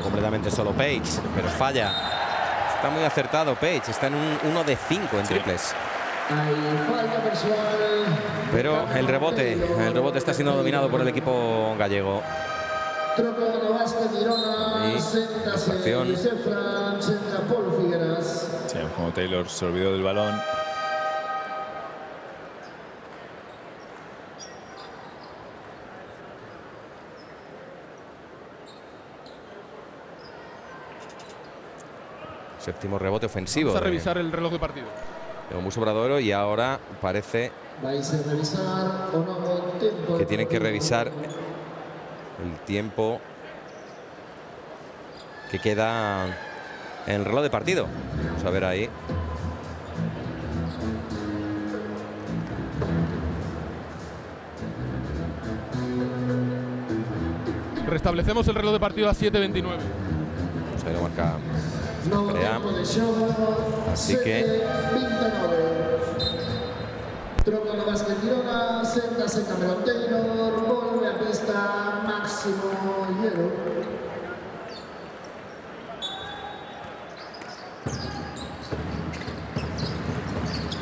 Está completamente solo Page, pero falla. Está muy acertado Page. Está en un 1 de 5 en triples. Pero el rebote está siendo dominado por el equipo gallego. Y sí, como Taylor se olvidó del balón. Séptimo rebote ofensivo. Vamos a revisar el reloj de partido. Monbus Obradoiro, y ahora parece que tienen que revisar el tiempo que queda en el reloj de partido. Vamos a ver ahí. Restablecemos el reloj de partido a 7:29. Pues ahí lo marca. Así que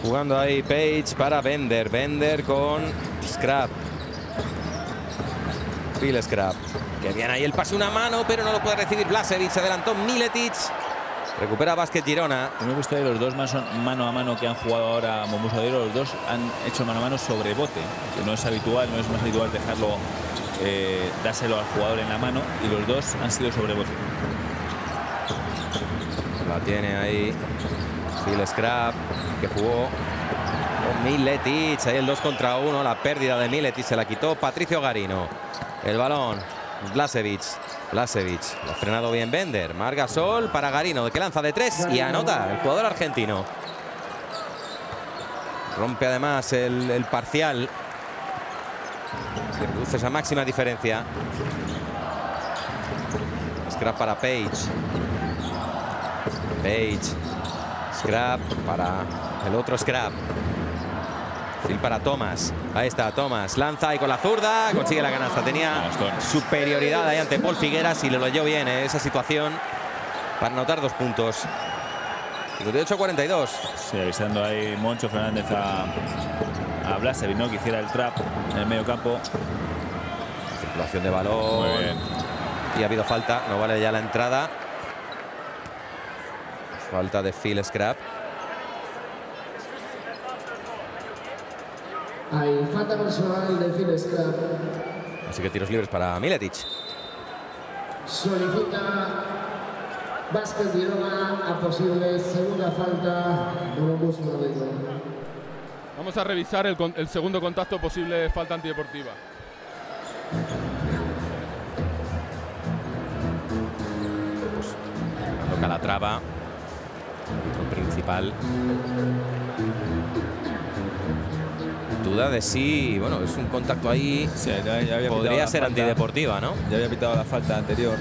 jugando ahí Page para Bender. Bender con Scrap. Phil Scrap. Que bien ahí el pase, una mano, pero no lo puede recibir Blaževič. Adelantó Miletić. Recupera Básquet Girona. Me gusta de los dos mano a mano que han jugado ahora Monbus Obradoiro. Los dos han hecho mano a mano sobre bote, que no es habitual, no es más habitual dejarlo, dárselo al jugador en la mano, y los dos han sido sobre bote. La tiene ahí Phil Scrap, que jugó con Miletić. Ahí el 2 contra 1, la pérdida de Miletić, se la quitó Patricio Garino. El balón, Blaževič. Lo ha frenado bien Bender. Marc Gasol para Garino, que lanza de 3 y anota el jugador argentino. Rompe además el parcial. Se reduce esa máxima diferencia. Scrap para Page. Scrap para el otro Scrap. Phil para Thomas. Ahí está Thomas. Lanza y con la zurda consigue la canasta. Tenía superioridad ahí ante Pol Figueras y le lo llevó bien esa situación para anotar 2 puntos. 58-42. Sí, avisando ahí Moncho Fernández a Blaževič, ¿no?, que hiciera el trap en el medio campo. Circulación de balón. Muy bien. Y ha habido falta. No vale ya la entrada. Falta de Phil Scrap. Hay falta personal de Phil Scrap. Así que tiros libres para Miletić. Solicita Básquet Girona a posible segunda falta de Monbus Obradoiro. Vamos a revisar el segundo contacto, posible falta antideportiva. Pues, Calatrava, el principal. Duda de si, bueno, es un contacto ahí, sí, ya podría ser antideportiva, ¿no? Ya había pitado la falta anterior.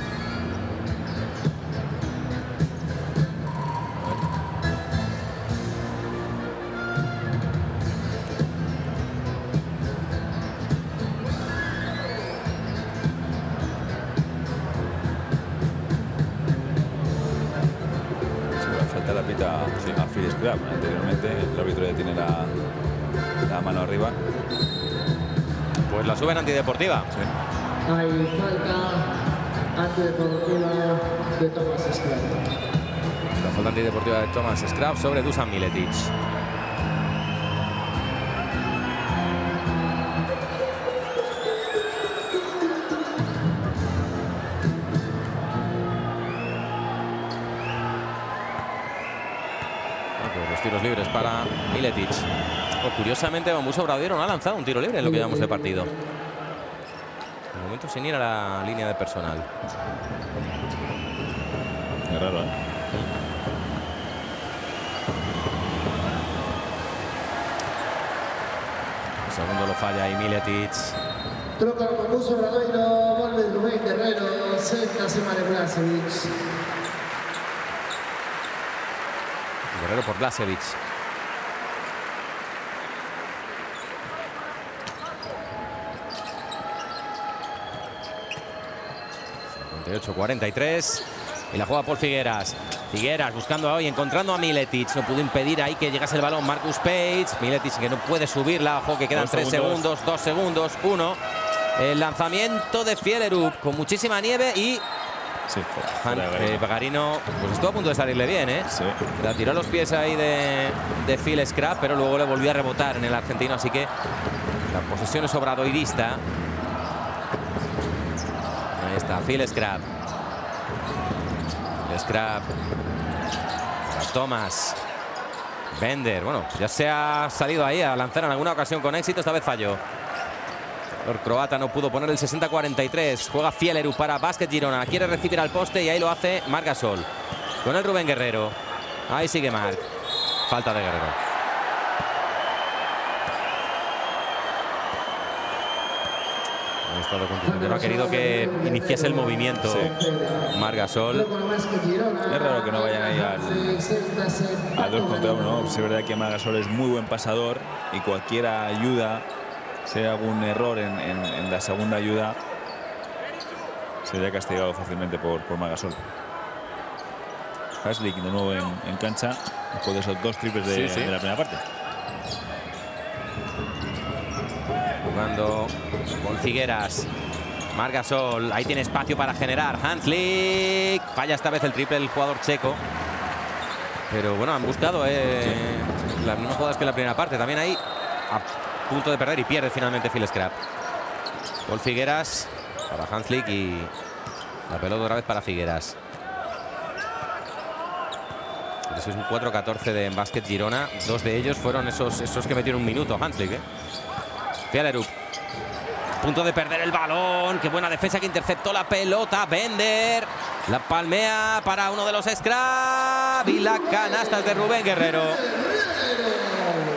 Sí, la falta la pita a Phil Scrap. Anteriormente el árbitro ya tiene la mano arriba. Pues la suben antideportiva. Sí. Hay falta antideportiva de Thomas Scrap. La falta antideportiva de Thomas Scrap sobre Dusan Miletić. Los tiros libres para Miletić. Curiosamente, Monbus Obradoiro no ha lanzado un tiro libre en lo que llevamos de partido. De momento sin ir a la línea de personal. Es raro, ¿eh? El segundo lo falla y Miletić. Troca Monbus Obradoiro, vuelve Rubén Guerrero, sexta semana de Blaževič. Guerrero por Blaževič. 48-43. Y la juega Pol Figueras. Figueras buscando hoy, encontrando a Miletić. No pudo impedir ahí que llegase el balón Marcus Paige. Miletić que no puede subirla. Ojo que quedan 3 segundos, 2 segundos, 1. El lanzamiento de Fjellerup con muchísima nieve y... Sí, Garino pues estuvo a punto de salirle bien, ¿eh? Sí. La tiró a los pies ahí de Phil Scrap, pero luego le volvió a rebotar en el argentino. Así que la posesión es obradoirista. Ahí está, Phil Scrap. Scrap. Thomas. Bender. Bueno, ya se ha salido ahí a lanzar en alguna ocasión con éxito. Esta vez falló. El croata no pudo poner el 60-43. Juega Fjellerup para Básquet Girona. Quiere recibir al poste y ahí lo hace Marc Gasol. Con el Rubén Guerrero. Ahí sigue Marc. Falta de Guerrero. Ha estado contento. No ha querido que iniciase el movimiento. Sí. Marc Gasol. Es raro que no vayan ahí al 2 contra 1. Es verdad que Marc Gasol es muy buen pasador y cualquier ayuda. Si hay algún error en la segunda ayuda, sería castigado fácilmente por Marc Gasol. Hanzlík de nuevo en cancha, después de esos 2 triples de la primera parte. Jugando con Figueras. Marc Gasol, ahí tiene espacio para generar. Hanzlík, falla esta vez el triple el jugador checo. Pero bueno, han buscado las mismas jugadas que en la primera parte. También ahí... punto de perder y pierde finalmente Phil Scrap. Pol Figueras para Hanzlík y la pelota otra vez para Figueras. Eso es un 4-14 de Básquet Girona. 2 de ellos fueron esos que metieron 1 minuto. Hanzlík, Fjellerup. Punto de perder el balón. Qué buena defensa que interceptó la pelota. Bender. La palmea para uno de los Scrap. Y la canasta de Rubén Guerrero.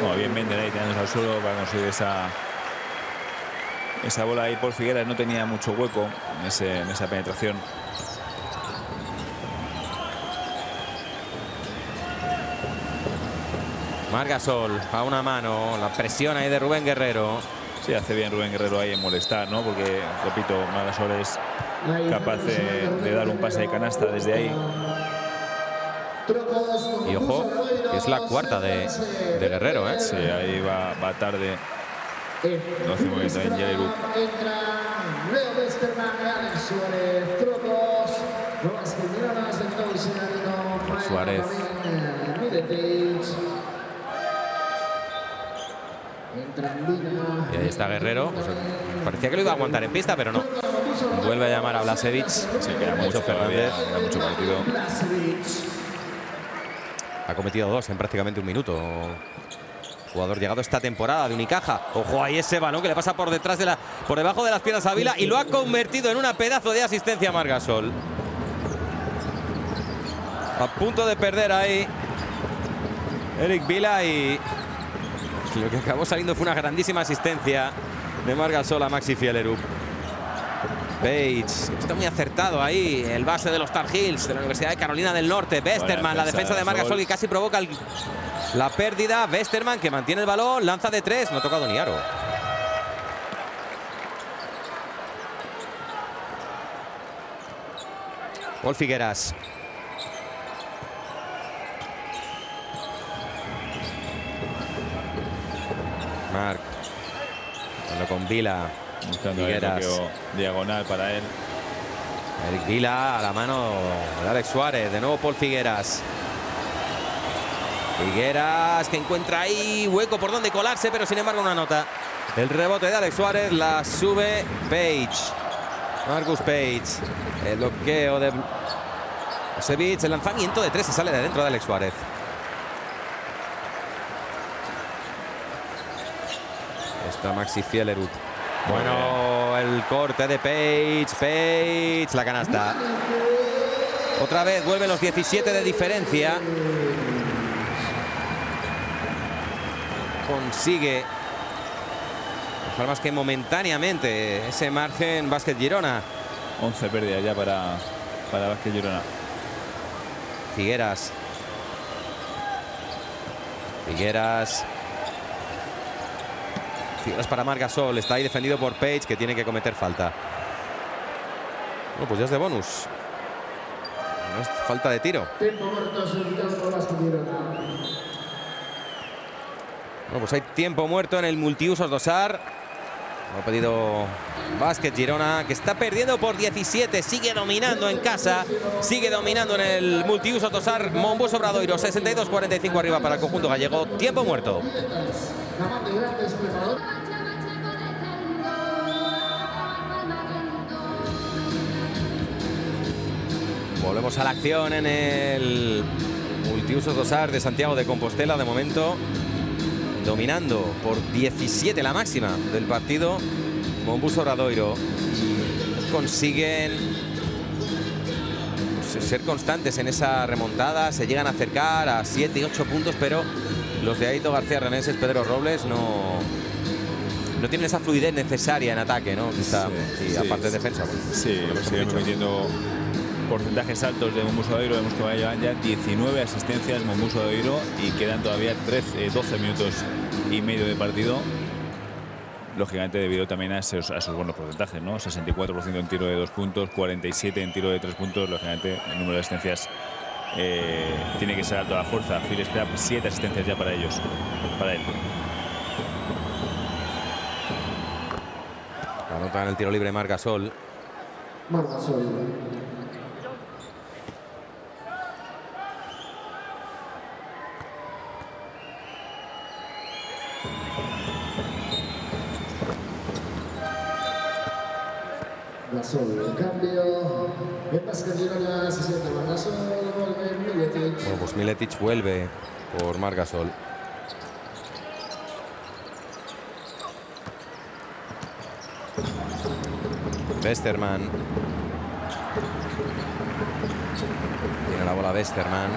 Bueno, bien Bender ahí tirándonos al suelo para conseguir esa bola ahí. Pol Figueras no tenía mucho hueco en esa penetración. Marc Gasol a una mano, la presión ahí de Rubén Guerrero. Sí, hace bien Rubén Guerrero ahí en molestar, ¿no? Porque, repito, Marc Gasol es capaz de dar un pase de canasta desde ahí. Y ojo, que es la cuarta de Guerrero, ¿eh? Sí, ahí va tarde. No hace muy bien también Fjellerup. Suárez. Y ahí está Guerrero. Pues parecía que lo iba a aguantar en pista, pero no. Vuelve a llamar a Blaževič. Se queda mucho Fernández. Queda mucho partido. Ha cometido 2 en prácticamente 1 minuto. Jugador llegado esta temporada de Unicaja. Ojo, ahí ese balón que le pasa por debajo de las piernas a Vila y lo ha convertido en una pedazo de asistencia a Marc Gasol. A punto de perder ahí Eric Vila y lo que acabó saliendo fue una grandísima asistencia de Marc Gasol a Maxi Fjellerup. Page, está muy acertado ahí, el base de los Tar Heels de la Universidad de Carolina del Norte. Westermann, la defensa de Marc Gasol que casi provoca la pérdida. Westermann que mantiene el balón, lanza de 3, no ha tocado ni aro. Pol Figueras. Marc, cuando con Vila. Buscando Figueras. Diagonal para él. Eric Vila a la mano de Alex Suárez. De nuevo Pol Figueras. Figueras que encuentra ahí hueco por donde colarse, pero sin embargo una nota. El rebote de Alex Suárez la sube Paige. Marcus Paige. El bloqueo de Blaževič. El lanzamiento de 3 se sale de dentro de Alex Suárez. Está Maxi Fjellerup. Bueno, el corte de Paige. Paige, la canasta. Otra vez vuelven los 17 de diferencia. Consigue, ojalá más que momentáneamente, ese margen Básquet Girona. 11 pérdidas ya para Básquet Girona. Figueras. Figueras. Figueras para Marc Gasol, está ahí defendido por Paige, que tiene que cometer falta. Bueno, pues ya es de bonus. No es falta de tiro. Bueno, pues hay tiempo muerto en el Multiusos do Sar. Lo ha pedido Básquet Girona, que está perdiendo por 17. Sigue dominando en casa. Sigue dominando en el Multiusos do Sar. Monbus Obradoiro, 62-45 arriba para el conjunto gallego. Tiempo muerto. Volvemos a la acción en el Multiusos do Sar de Santiago de Compostela. De momento, dominando por 17 la máxima del partido Monbus Obradoiro. Consiguen ser constantes en esa remontada. Se llegan a acercar a 7 y 8 puntos, pero los de Aíto García Reneses, Pedro Robles, no tienen esa fluidez necesaria en ataque, ¿no? Quizá, sí, y aparte de defensa. Bueno, sí, lo siguen cometiendo porcentajes altos de Monbus Obradoiro. Vemos que llevan ya 19 asistencias Monbus Obradoiro y quedan todavía 12 minutos y medio de partido. Lógicamente debido también a esos buenos porcentajes, ¿no? 64% en tiro de 2 puntos, 47% en tiro de 3 puntos. Lógicamente el número de asistencias tiene que ser a toda fuerza. Phil Scrap, 7 asistencias ya para ellos, para él. Anotan el tiro libre Marc Gasol. Bueno, pues Miletić vuelve por Marc Gasol. Westermann. Tiene la bola Westermann.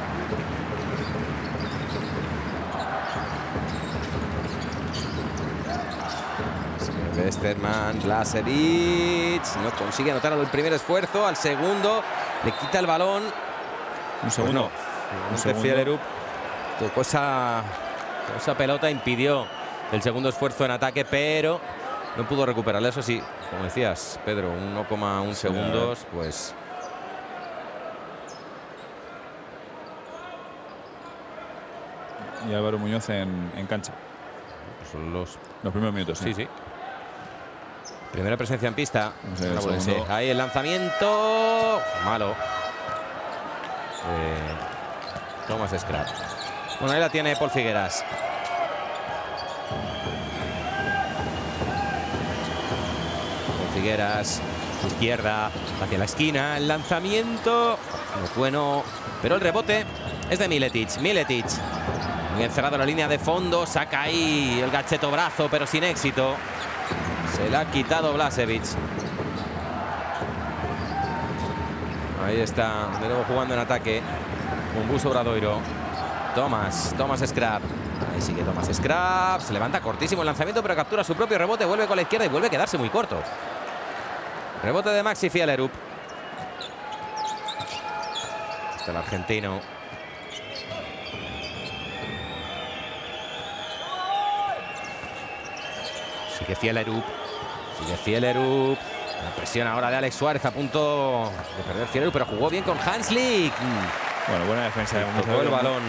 Westermann, Blaževič, no consigue anotar al primer esfuerzo, al segundo le quita el balón. Un segundo. Pues no, un Fjellerup tocó esa pelota, impidió el segundo esfuerzo en ataque, pero no pudo recuperarla. Eso sí, como decías, Pedro, 1,1 segundos, pues... Y Álvaro Muñoz en cancha. Pues son los primeros minutos. Sí, sí. Primera presencia en pista. Ahí el lanzamiento. Malo. Thomas Scrap. Bueno, ahí la tiene Pol Figueras. Pol Figueras, su izquierda, hacia la esquina. El lanzamiento. No es bueno, pero el rebote es de Miletić. Miletić. Muy encerrado en la línea de fondo. Saca ahí el gacheto brazo, pero sin éxito. Se la ha quitado Blaževič. Ahí está, de nuevo jugando en ataque Monbus Obradoiro. Thomas Scrap. Ahí sigue Thomas Scrap. Se levanta cortísimo el lanzamiento, pero captura su propio rebote. Vuelve con la izquierda y vuelve a quedarse muy corto. Rebote de Maxi Fjellerup. Está el argentino. Sigue Fjellerup. Sigue Fjellerup. La presión ahora de Alex Suárez, a punto de perder Fjellerup, pero jugó bien con Hanzlík. Bueno, buena defensa. Tocó el balón.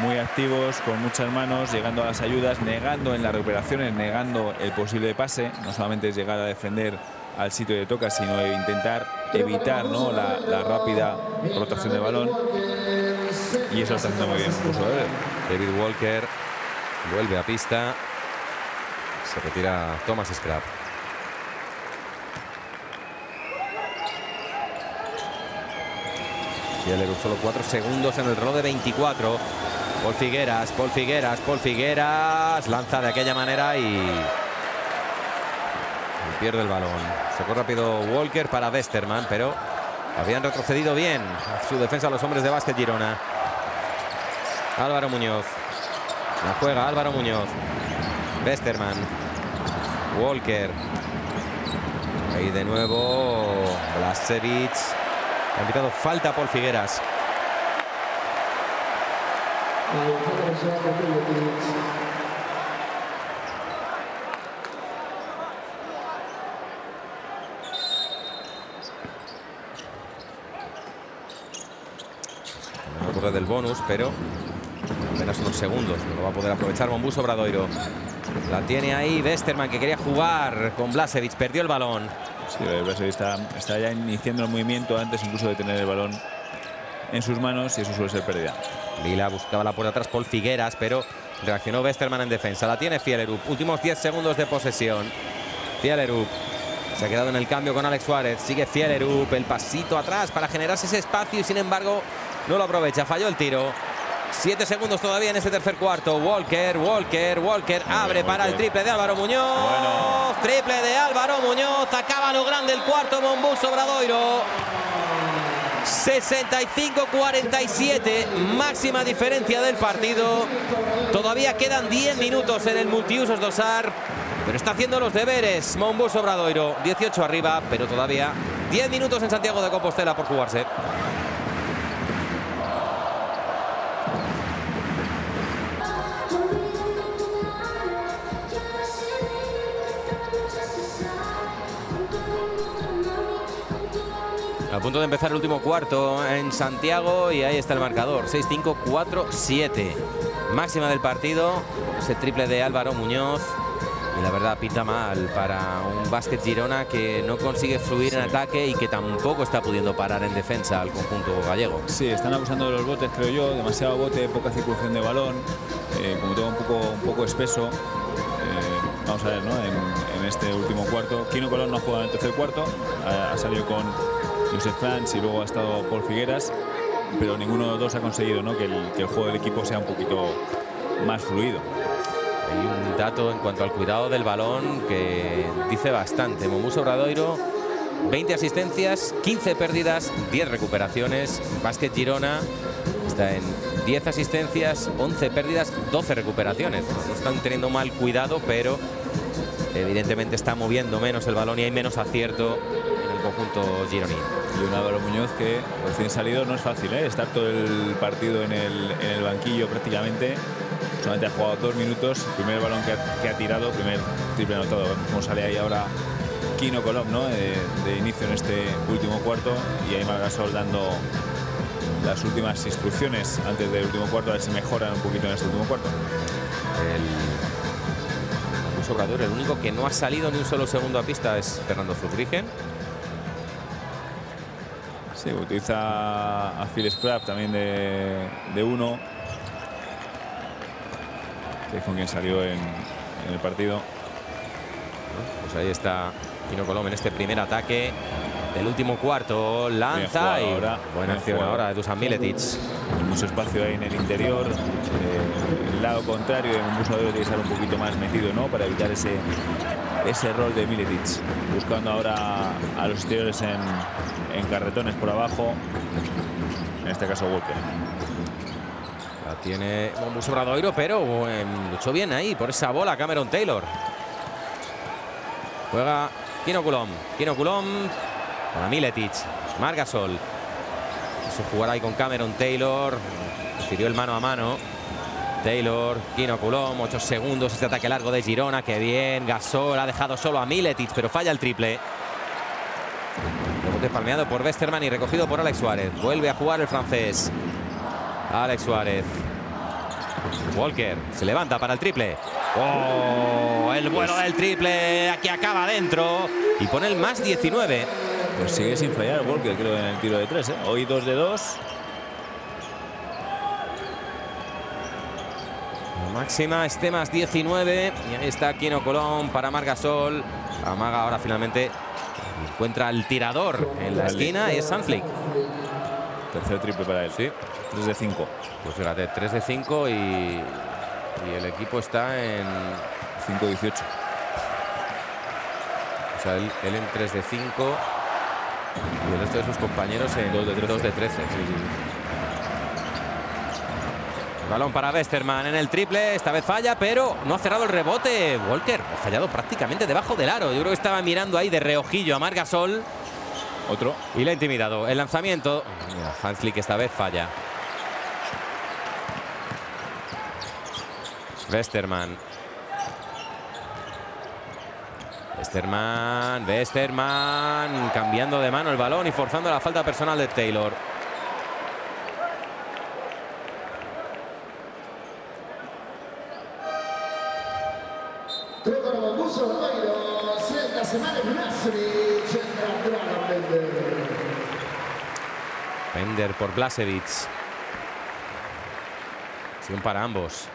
Muy activos, con muchas manos, llegando a las ayudas, negando en las recuperaciones, negando el posible pase. No solamente es llegar a defender al sitio de toca, sino intentar evitar, ¿no?, la rápida rotación de balón. Y eso está haciendo muy bien. Demby Walker vuelve a pista. Se retira Thomas Scrap. Fjellerup solo 4 segundos en el reloj de 24. Pol Figueras. Lanza de aquella manera y pierde el balón. Sacó rápido Walker para Westermann, pero habían retrocedido bien a su defensa los hombres de Básquet Girona. Álvaro Muñoz. La juega Álvaro Muñoz. Westermann. Walker. Ahí de nuevo Blaževič. Ha invitado falta Pol Figueras. jugador del bonus, pero apenas unos segundos. No lo va a poder aprovechar Monbus Obradoiro. La tiene ahí Westermann, que quería jugar con Blaževič. Perdió el balón. Sí, Blaževič está ya iniciando el movimiento antes incluso de tener el balón en sus manos, y eso suele ser pérdida. Vila buscaba la puerta atrás, Pol Figueras, pero reaccionó Westermann en defensa. La tiene Fjellerup. Últimos 10 segundos de posesión. Fjellerup se ha quedado en el cambio con Alex Suárez. Sigue Fjellerup, el pasito atrás para generarse ese espacio, y sin embargo no lo aprovecha. Falló el tiro. 7 segundos todavía en este tercer cuarto. Walker abre para el triple de Álvaro Muñoz. Bueno. Triple de Álvaro Muñoz. Acaba lo grande el cuarto Monbus Obradoiro. 65-47, máxima diferencia del partido. Todavía quedan 10 minutos en el Multiusos do Sar, pero está haciendo los deberes Monbus Obradoiro. 18 arriba, pero todavía 10 minutos en Santiago de Compostela por jugarse. A punto de empezar el último cuarto en Santiago, y ahí está el marcador. 6-5-4-7. Máxima del partido. Ese triple de Álvaro Muñoz. Y la verdad pinta mal para un Básquet Girona que no consigue fluir en ataque y que tampoco está pudiendo parar en defensa al conjunto gallego. Sí, están abusando de los botes, creo yo. Demasiado bote, poca circulación de balón. Como todo un poco espeso. Vamos a ver, ¿no? En este último cuarto. Quino Colom no ha jugado en el tercer cuarto. Ha salido con Josep Franz y luego ha estado Pol Figueras, pero ninguno de los dos ha conseguido, ¿no?, que el juego del equipo sea un poquito más fluido. Hay un dato en cuanto al cuidado del balón que dice bastante. Monbus Obradoiro, 20 asistencias, 15 pérdidas, 10 recuperaciones. Básquet Girona está en 10 asistencias, 11 pérdidas, 12 recuperaciones. No están teniendo mal cuidado, pero evidentemente está moviendo menos el balón y hay menos acierto en el conjunto gironí. Y un Álvaro Muñoz que recién salido no es fácil, ¿eh? Estar todo el partido en el banquillo prácticamente. Solamente ha jugado 2 minutos. El primer balón que ha tirado, primer triple anotado. Como sale ahí ahora Quino Colom, ¿no?, de inicio en este último cuarto. Y ahí Marc Gasol dando las últimas instrucciones antes del último cuarto. A ver si mejoran un poquito en este último cuarto. El único que no ha salido ni un solo segundo a pista es Fernando Zurbriggen. Sí, utiliza a Phil Scrap también de uno, que es con quien salió en el partido. Pues ahí está Quino Colom en este primer ataque del último cuarto. Lanza y ahora, buena acción ahora de Dusan Miletić. Mucho espacio ahí en el interior. El lado contrario de Monbus Obradoiro tiene que estar un poquito más metido, ¿no?, para evitar ese rol de Miletić. Buscando ahora a los exteriores en carretones por abajo. En este caso Walker. La tiene Monbus Obradoiro, pero luchó bien ahí por esa bola Cameron Taylor. Juega Quino Colom. Quino Colom para Miletić. Marc Gasol. Quiso jugar ahí con Cameron Taylor. Prefirió el mano a mano. Taylor, Quino Colom, 8 segundos. Este ataque largo de Girona, que bien. Gasol ha dejado solo a Miletić, pero falla el triple. Rebote palmeado por Westermann y recogido por Alex Suárez. Vuelve a jugar el francés. Alex Suárez. Walker se levanta para el triple. ¡Oh! El vuelo del triple. Aquí acaba dentro. Y pone el más 19. Pues sigue sin fallar Walker, creo, en el tiro de 3, ¿eh? Hoy 2 de 2. Máxima, este más 19. Y ahí está Quino Colom para Marc Gasol. Amaga ahora finalmente. Encuentra el tirador en la esquina y es Hanzlík. Tercer triple para él, sí. 3 de 5. Pues fíjate, 3 de 5 y el equipo está en 5-18. O sea, él en 3 de 5. Y el resto de sus compañeros en 2 de 13. Sí, sí. Balón para Westermann en el triple. Esta vez falla, pero no ha cerrado el rebote. Walker ha fallado prácticamente debajo del aro. Yo creo que estaba mirando ahí de reojillo a Marc Gasol. Otro. Y le ha intimidado. El lanzamiento. Hanzlík esta vez falla. Westermann. Westermann cambiando de mano el balón y forzando la falta personal de Taylor. Toca el Monbus Obradoiro, sent la setmana Blaževič, entra Dragan Bender. Bender por Blaževič. Acción para ambos.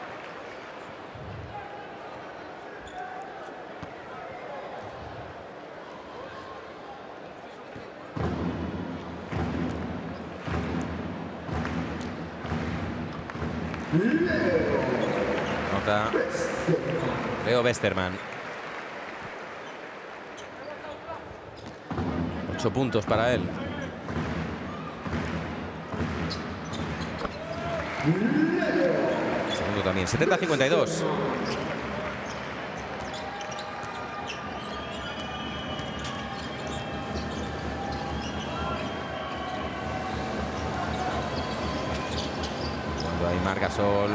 Nota Leo Westermann. 8 puntos para él. Segundo también. 70-52.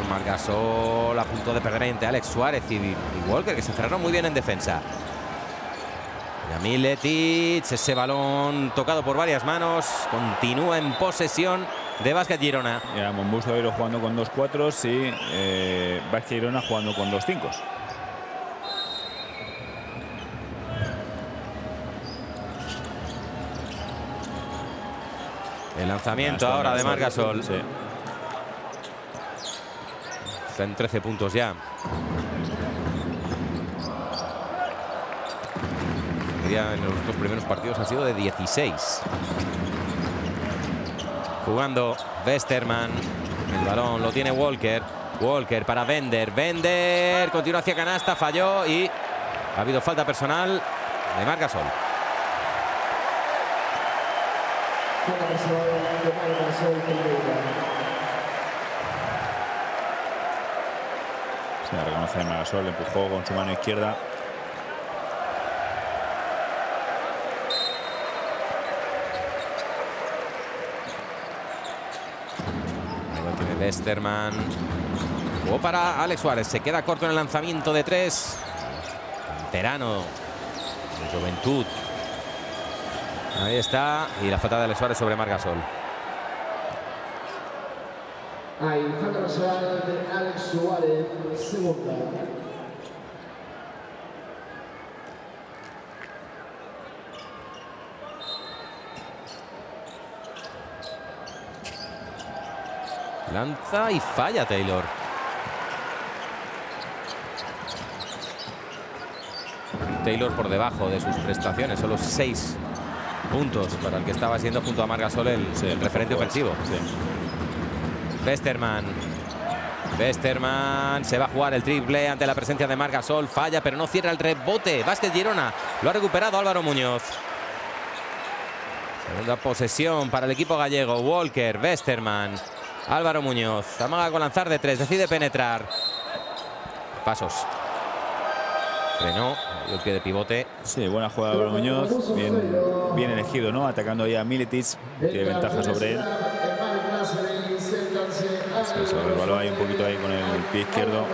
Marc Gasol, a punto de perder entre Alex Suárez y Walker, que se cerraron muy bien en defensa. Miletić, ese balón tocado por varias manos, continúa en posesión de Básquet Girona. Ya, Monbus Obradoiro jugando con 2-4 y Básquet Girona jugando con 2-5. El lanzamiento ahora de Marc Gasol. Sí. Está en 13 puntos ya. En los dos primeros partidos han sido de 16. Jugando Westermann. El balón lo tiene Walker. Walker para Bender. Bender continúa hacia canasta, falló y ha habido falta personal de Marc Gasol. Se la reconoce de Marc Gasol, le empujó con su mano izquierda. Ahí lo tiene Westermann. Jugó para Alex Suárez, se queda corto en el lanzamiento de 3. Veterano, de juventud. Ahí está, y la falta de Alex Suárez sobre Marc Gasol. Hay falta personal de Alex Suárez, segunda. Lanza y falla Taylor. Taylor por debajo de sus prestaciones, solo 6 puntos para el que estaba siendo junto a Marc Gasol el referente ofensivo. Sí. Westermann. Se va a jugar el triple ante la presencia de Marc Gasol. Falla, pero no cierra el rebote. Básquet Girona. Lo ha recuperado Álvaro Muñoz. Segunda posesión para el equipo gallego. Walker, Westermann, Álvaro Muñoz. Amaga con lanzar de 3. Decide penetrar. Pasos. Frenó. El pie de pivote. Sí, buena jugada de Álvaro Muñoz. Bien elegido, ¿no? Atacando ahí a Miletić. Tiene ventaja sobre él. Se sobrevaló ahí un poquito ahí con el pie izquierdo.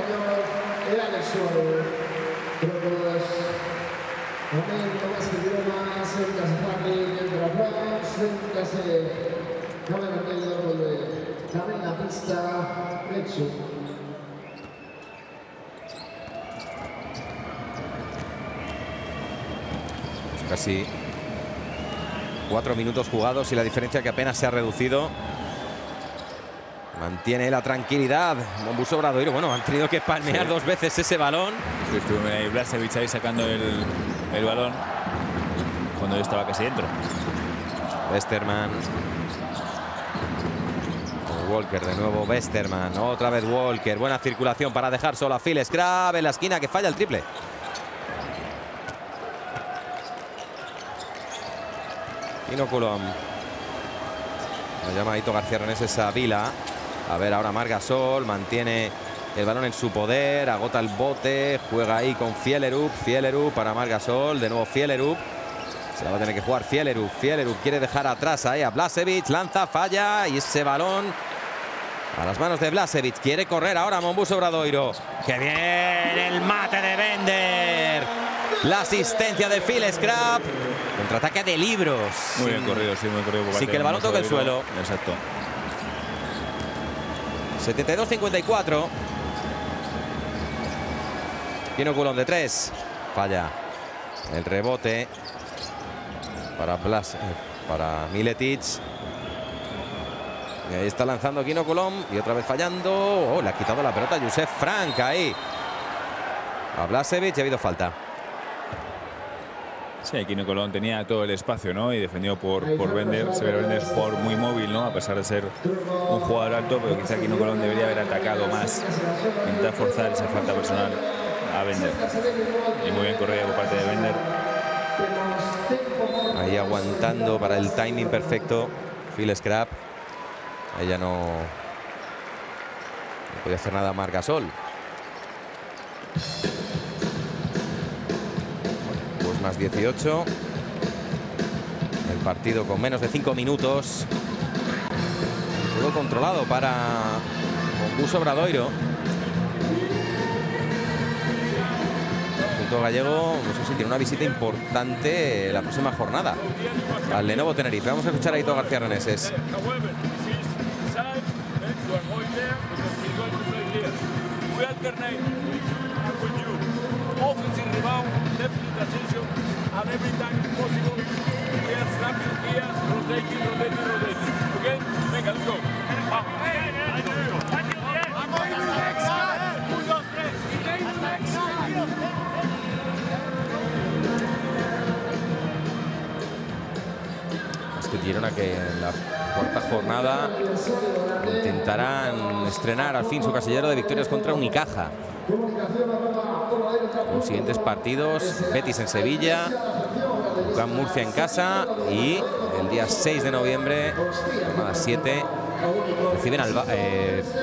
Casi 4 minutos jugados y la diferencia que apenas se ha reducido. Mantiene la tranquilidad Monbus Obradoiro. Bueno, han tenido que palmear 2 veces ese balón. Sí, estuvo ahí Blaževič ahí sacando el balón cuando yo estaba casi dentro. Westermann. Walker de nuevo. Westermann. Otra vez Walker. Buena circulación para dejar sola a Phil Scrap en la esquina, que falla el triple. Quino Colom. Lo llama Aíto García Reneses a Vila. A ver, ahora Marc Gasol mantiene el balón en su poder, agota el bote, juega ahí con Fjellerup, para Marc Gasol, de nuevo Fjellerup. Se la va a tener que jugar Fjellerup, quiere dejar atrás ahí a Blaževič, lanza, falla y ese balón a las manos de Blaževič. Quiere correr ahora Monbus Obradoiro. ¡Qué bien! El mate de Bender. La asistencia de Phil Scrap. Contraataque de libros. Muy bien corrido, sí, muy corrido. Sin que el balón toque el suelo. Exacto. 72-54. Quino Colom de tres. Falla el rebote para Miletić. Y ahí está lanzando Quino Colom y otra vez fallando. Oh, le ha quitado la pelota a Josep Franz ahí. A Blaževič, ha habido falta. Sí, Quino Colom tenía todo el espacio, ¿no? Y defendido por Bender. Se ve Bender es jugador muy móvil, ¿no? A pesar de ser un jugador alto, pero quizá Quino Colom debería haber atacado más. Intentar forzar esa falta personal a Bender. Y muy bien corrida por parte de Bender. Ahí aguantando para el timing perfecto Phil Scrap. Ella no podía hacer nada a Marc Gasol. Pues más 18. El partido con menos de 5 minutos. Todo controlado para Monbus Obradoiro. El punto gallego, no sé si tiene una visita importante la próxima jornada al Lenovo Tenerife. Vamos a escuchar a Aíto García Reneses. Es que Girona que en la cuarta jornada intentarán estrenar al fin su casillero de victorias contra Unicaja. Los siguientes partidos: Betis en Sevilla, Lucán Murcia en casa y el día 6 de noviembre, jornada 7,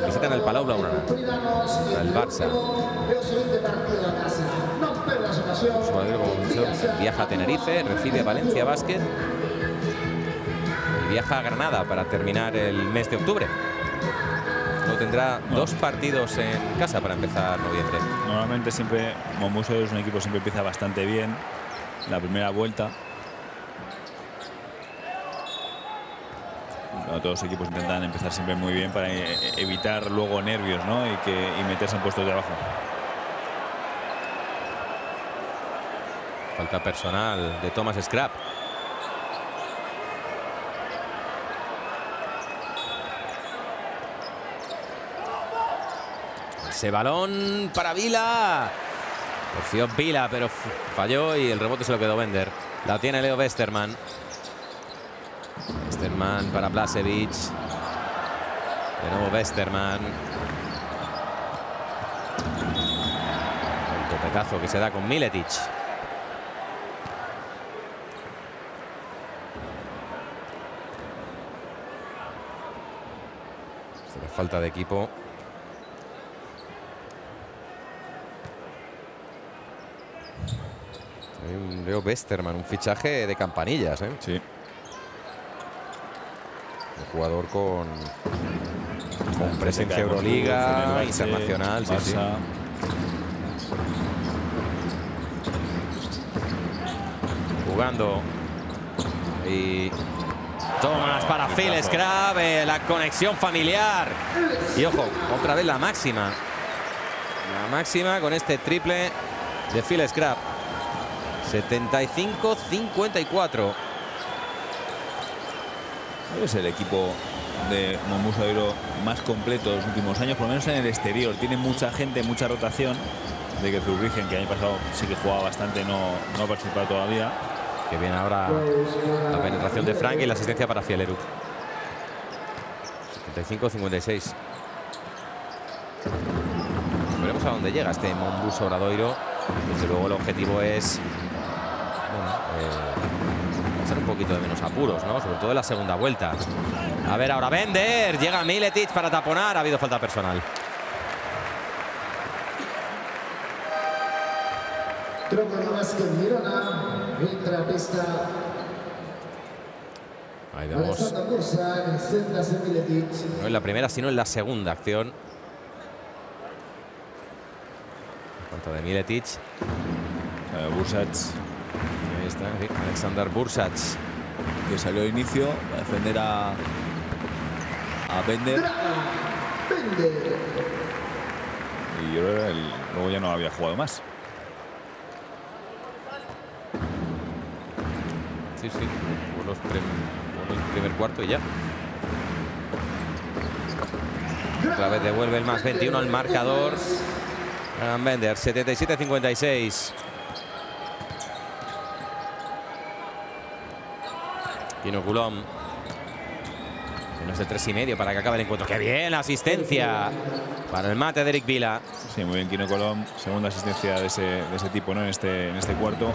visitan al Palau Blaugrana, al Barça. Viaja a Tenerife, recibe a Valencia Básquet y viaja a Granada para terminar el mes de octubre. Tendrá dos partidos en casa para empezar noviembre. Normalmente siempre Monbus es un equipo siempre empieza bastante bien la primera vuelta. Bueno, todos los equipos intentan empezar siempre muy bien para evitar luego nervios, ¿no? y meterse en puestos de abajo. Falta personal de Thomas Scrap. Ese balón para Vila. Porfió Vila, pero falló y el rebote se lo quedó Bender. La tiene Leo Westermann. Westermann para Blaževič. De nuevo Westermann. El topetazo que se da con Miletić. Será falta de equipo. Leo Westermann, un fichaje de campanillas, ¿eh? Sí. Un jugador con presencia Euroliga, internacional, sí, sí. Jugando. Y Thomas para Phil Scrap, la conexión familiar. Y ojo, otra vez la máxima. La máxima con este triple de Phil Scrap. 75-54. Es el equipo de Monbus Obradoiro más completo de los últimos años, por lo menos en el exterior. Tiene mucha gente, mucha rotación. De que Zurbriggen, que el año pasado sí que jugaba bastante, no ha participado todavía. Que viene ahora la penetración de Frank y la asistencia para Fjellerup. 75-56. Veremos a dónde llega este Monbus Obradoiro. Desde luego el objetivo es hacer un poquito de menos apuros, ¿no? Sobre todo en la segunda vuelta. A ver, ahora Bender. Llega Miletić para taponar. Ha habido falta personal. Ahí vamos. No en la primera, sino en la segunda acción. Falta de Miletić. Bursać. Ahí está, sí. Aleksandar Bursać, que salió de inicio para defender a Bender. Y yo luego ya no había jugado más. sí. Uno en primer cuarto y ya. Otra vez devuelve el más 21 al marcador. Dragan Bender, 77-56. Quino Colom. Menos de 3,5 para que acabe el encuentro. ¡Qué bien! La asistencia para el mate de Eric Vila. Sí, muy bien Quino Colom. Segunda asistencia de ese tipo, ¿no? En este cuarto.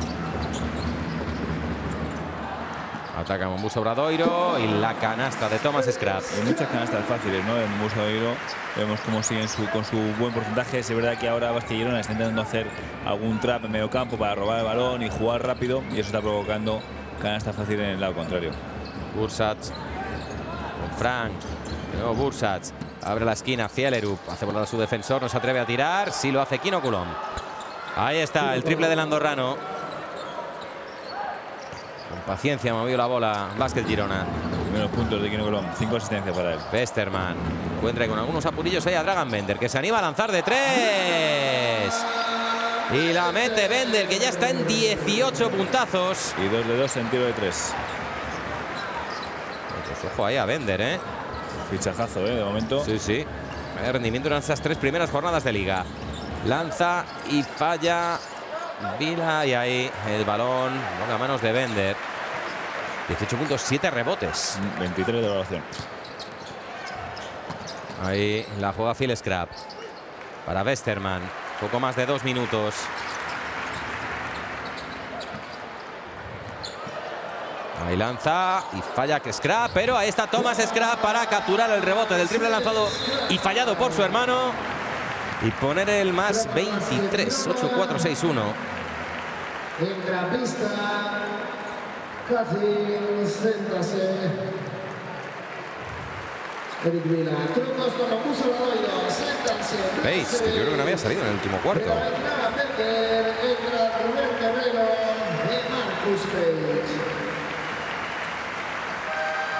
Ataca Monbus Obradoiro y la canasta de Thomas Scrap. Muchas canastas fáciles, ¿no? En Monbus Obradoiro vemos cómo siguen con su buen porcentaje. Es verdad que ahora Básquet Girona está intentando hacer algún trap en medio campo para robar el balón y jugar rápido, y eso está provocando canasta fácil en el lado contrario. Bursać con Frank. Luego Bursać abre la esquina, Fjellerup hace volar a su defensor, no se atreve a tirar. Sí lo hace Quino Colom. Ahí está el triple del andorrano. Con paciencia movió la bola Básquet Girona. Primeros puntos de Quino Colom, 5 asistencias para él. Westermann encuentra con algunos apurillos ahí a Dragan Bender, que se anima a lanzar de 3. Y la mete Bender, que ya está en 18 puntazos. Y 2 de 2 en tiro de 3. Pues ojo ahí a Bender, ¿eh? Fichajazo, ¿eh? De momento. Sí, sí. El rendimiento en estas 3 primeras jornadas de liga. Lanza y falla Vila, y ahí el balón a manos de Bender. 18 puntos, 7 rebotes. 23 de valoración. Ahí la juega Phil Scrap. Para Westermann. Poco más de 2 minutos. Ahí lanza y falla Scrap, pero ahí está Thomas Scrap para capturar el rebote del triple lanzado y fallado por su hermano y poner el más 23, 8-4-6-1. Paige, que yo creo que no había salido en el último cuarto.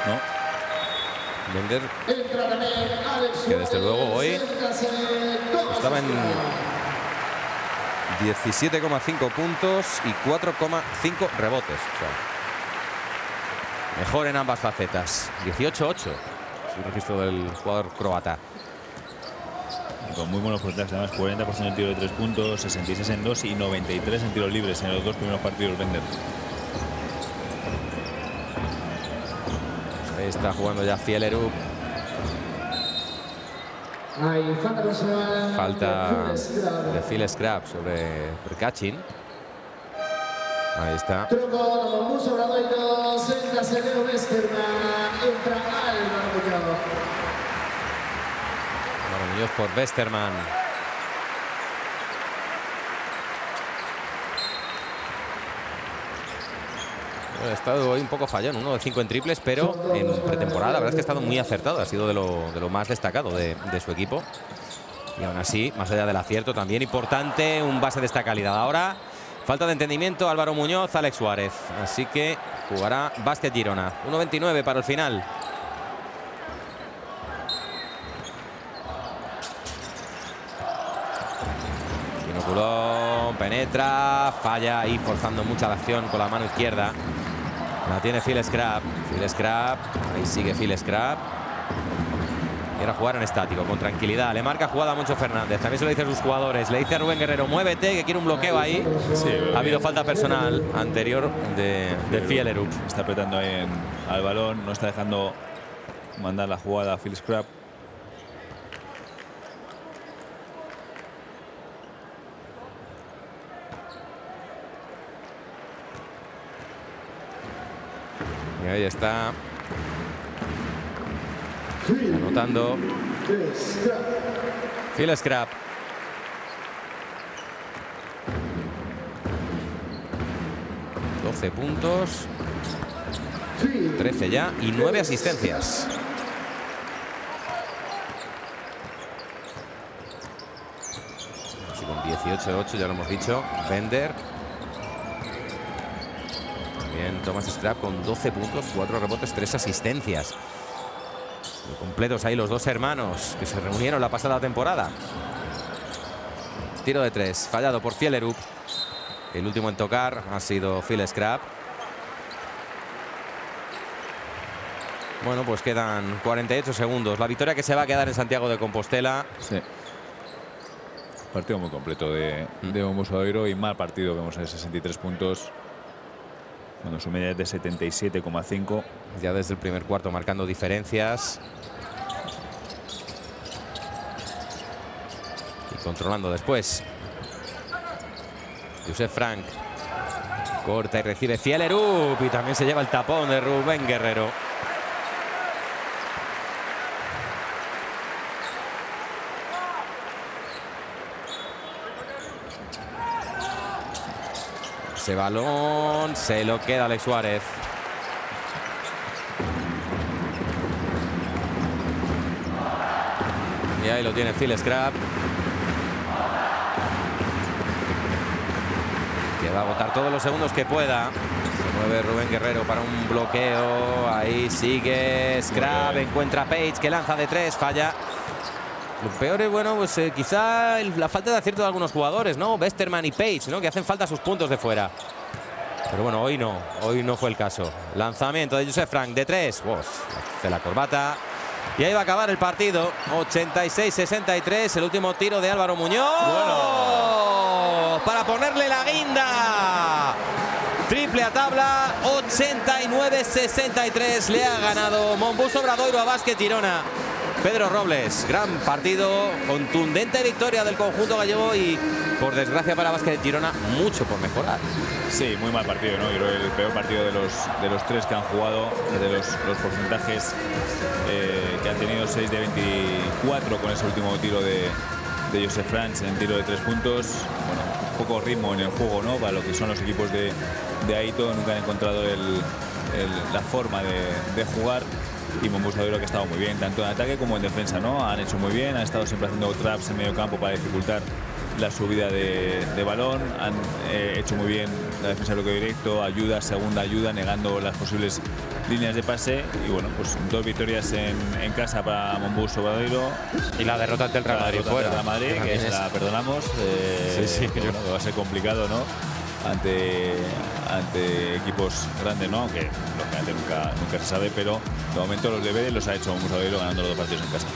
No. Bender, que desde luego hoy estaba en 17,5 puntos y 4,5 rebotes. O sea, mejor en ambas facetas. 18-8. El registro del jugador croata. Con muy buenos porcentajes, además 40% en tiro de 3 puntos, 66 en 2 y 93 en tiros libres en los 2 primeros partidos. Bender. Pues ahí está jugando ya Fjellerup. Falta de Phil Scrap sobre Perkacin. Ahí está. Álvaro Muñoz por Westermann. Bueno, ha estado hoy un poco fallón, 1 de 5 en triples, pero en pretemporada la verdad es que ha estado muy acertado. Ha sido de lo más destacado de su equipo. Y aún así, más allá del acierto, también importante un base de esta calidad. Ahora, falta de entendimiento, Álvaro Muñoz, Alex Suárez. Así que jugará Básquet Girona. 1'29 para el final. Quino Colom penetra, falla y forzando mucha la acción con la mano izquierda. La tiene Phil Scrap. Phil Scrap, ahí sigue Phil Scrap. Quiere jugar en estático, con tranquilidad. Le marca jugada a Moncho Fernández. También se lo dice a sus jugadores. Le dice a Rubén Guerrero, muévete, que quiere un bloqueo ahí. Sí, ha habido falta personal anterior de Fjellerup. Está apretando ahí al balón. No está dejando mandar la jugada a Phil Scrap. Y ahí está. Anotando Phil Scrap. Scrap. 12 puntos. 13 ya y 9 asistencias. Así con 18-8, ya lo hemos dicho. Bender. También Thomas Scrap con 12 puntos, 4 rebotes, 3 asistencias. Completos ahí los dos hermanos que se reunieron la pasada temporada. Tiro de 3, fallado por Fjellerup. El último en tocar ha sido Phil Scrap. Bueno, pues quedan 48 segundos. La victoria que se va a quedar en Santiago de Compostela. Sí. Partido muy completo de Monbus Obradoiro y mal partido. Vemos en 63 puntos. Bueno, su media es de 77,5. Ya desde el primer cuarto marcando diferencias. Y controlando después. Josep Franz. Corta y recibe Fjellerup. Y también se lleva el tapón de Rubén Guerrero. Ese balón se lo queda Alex Suárez. Y ahí lo tiene Phil Scrap. Que va a agotar todos los segundos que pueda. Se mueve Rubén Guerrero para un bloqueo. Ahí sigue Scrap. Encuentra a Paige que lanza de tres. Falla. Lo peor es, bueno, pues quizá la falta de acierto de algunos jugadores, ¿no? Westermann y Paige, ¿no? Que hacen falta sus puntos de fuera. Pero bueno, hoy no fue el caso. Lanzamiento de Josep Franz de tres. Wow, hace la corbata. Y ahí va a acabar el partido. 86-63. El último tiro de Álvaro Muñoz. Bueno. Para ponerle la guinda. Triple a tabla. 89-63. Le ha ganado Monbus Obradoiro a Básquet Girona. Pedro Robles, gran partido, contundente victoria del conjunto gallego y, por desgracia para Básquet Girona, mucho por mejorar. Sí, muy mal partido, ¿no? Yo creo que el peor partido de los tres que han jugado, de los porcentajes que han tenido, 6 de 24 con ese último tiro de Josep Franz en tiro de 3 puntos. Bueno, poco ritmo en el juego, ¿no? Para lo que son los equipos de Aíto, nunca han encontrado la forma de jugar. Y Monbus Obradoiro que ha estado muy bien, tanto en ataque como en defensa, ¿no? Han hecho muy bien, han estado siempre haciendo traps en medio campo para dificultar la subida de balón. Han hecho muy bien la defensa de bloqueo directo, ayuda, segunda ayuda, negando las posibles líneas de pase. Y bueno, pues 2 victorias en casa para Monbus Obradoiro. Y la derrota ante el Real Madrid fuera. La Madrid, que es la perdonamos. Sí, que bueno, va a ser complicado, ¿no? Ante equipos grandes, ¿no? Aunque lógicamente nunca se sabe, pero de momento los deberes los ha hecho Monbus Obradoiro ganando los 2 partidos en casa.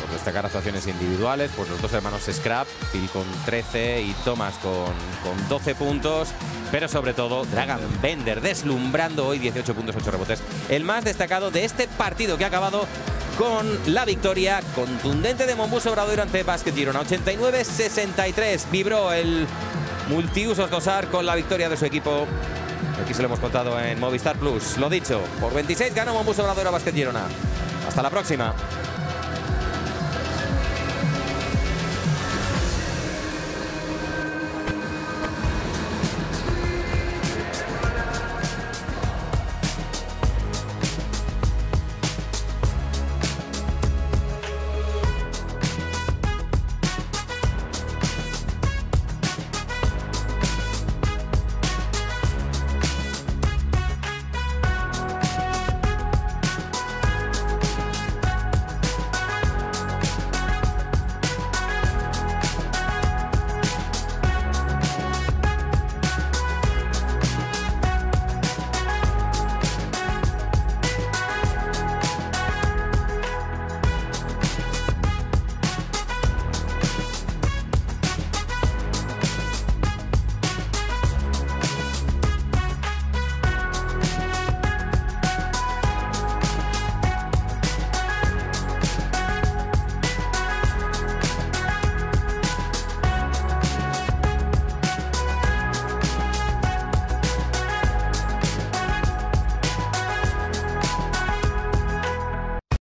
Por destacar actuaciones individuales, pues los dos hermanos Scrap, Phil con 13 y Thomas con 12 puntos, pero sobre todo Dragan Bender deslumbrando hoy, 18 puntos, 8 rebotes. El más destacado de este partido que ha acabado con la victoria contundente de Monbus Obradoiro ante Básquet Girona. 89-63, vibró el Multiusos do Sar con la victoria de su equipo. Aquí se lo hemos contado en Movistar Plus. Lo dicho, por 26 ganó Monbus Obradoiro a Básquet Girona. Hasta la próxima.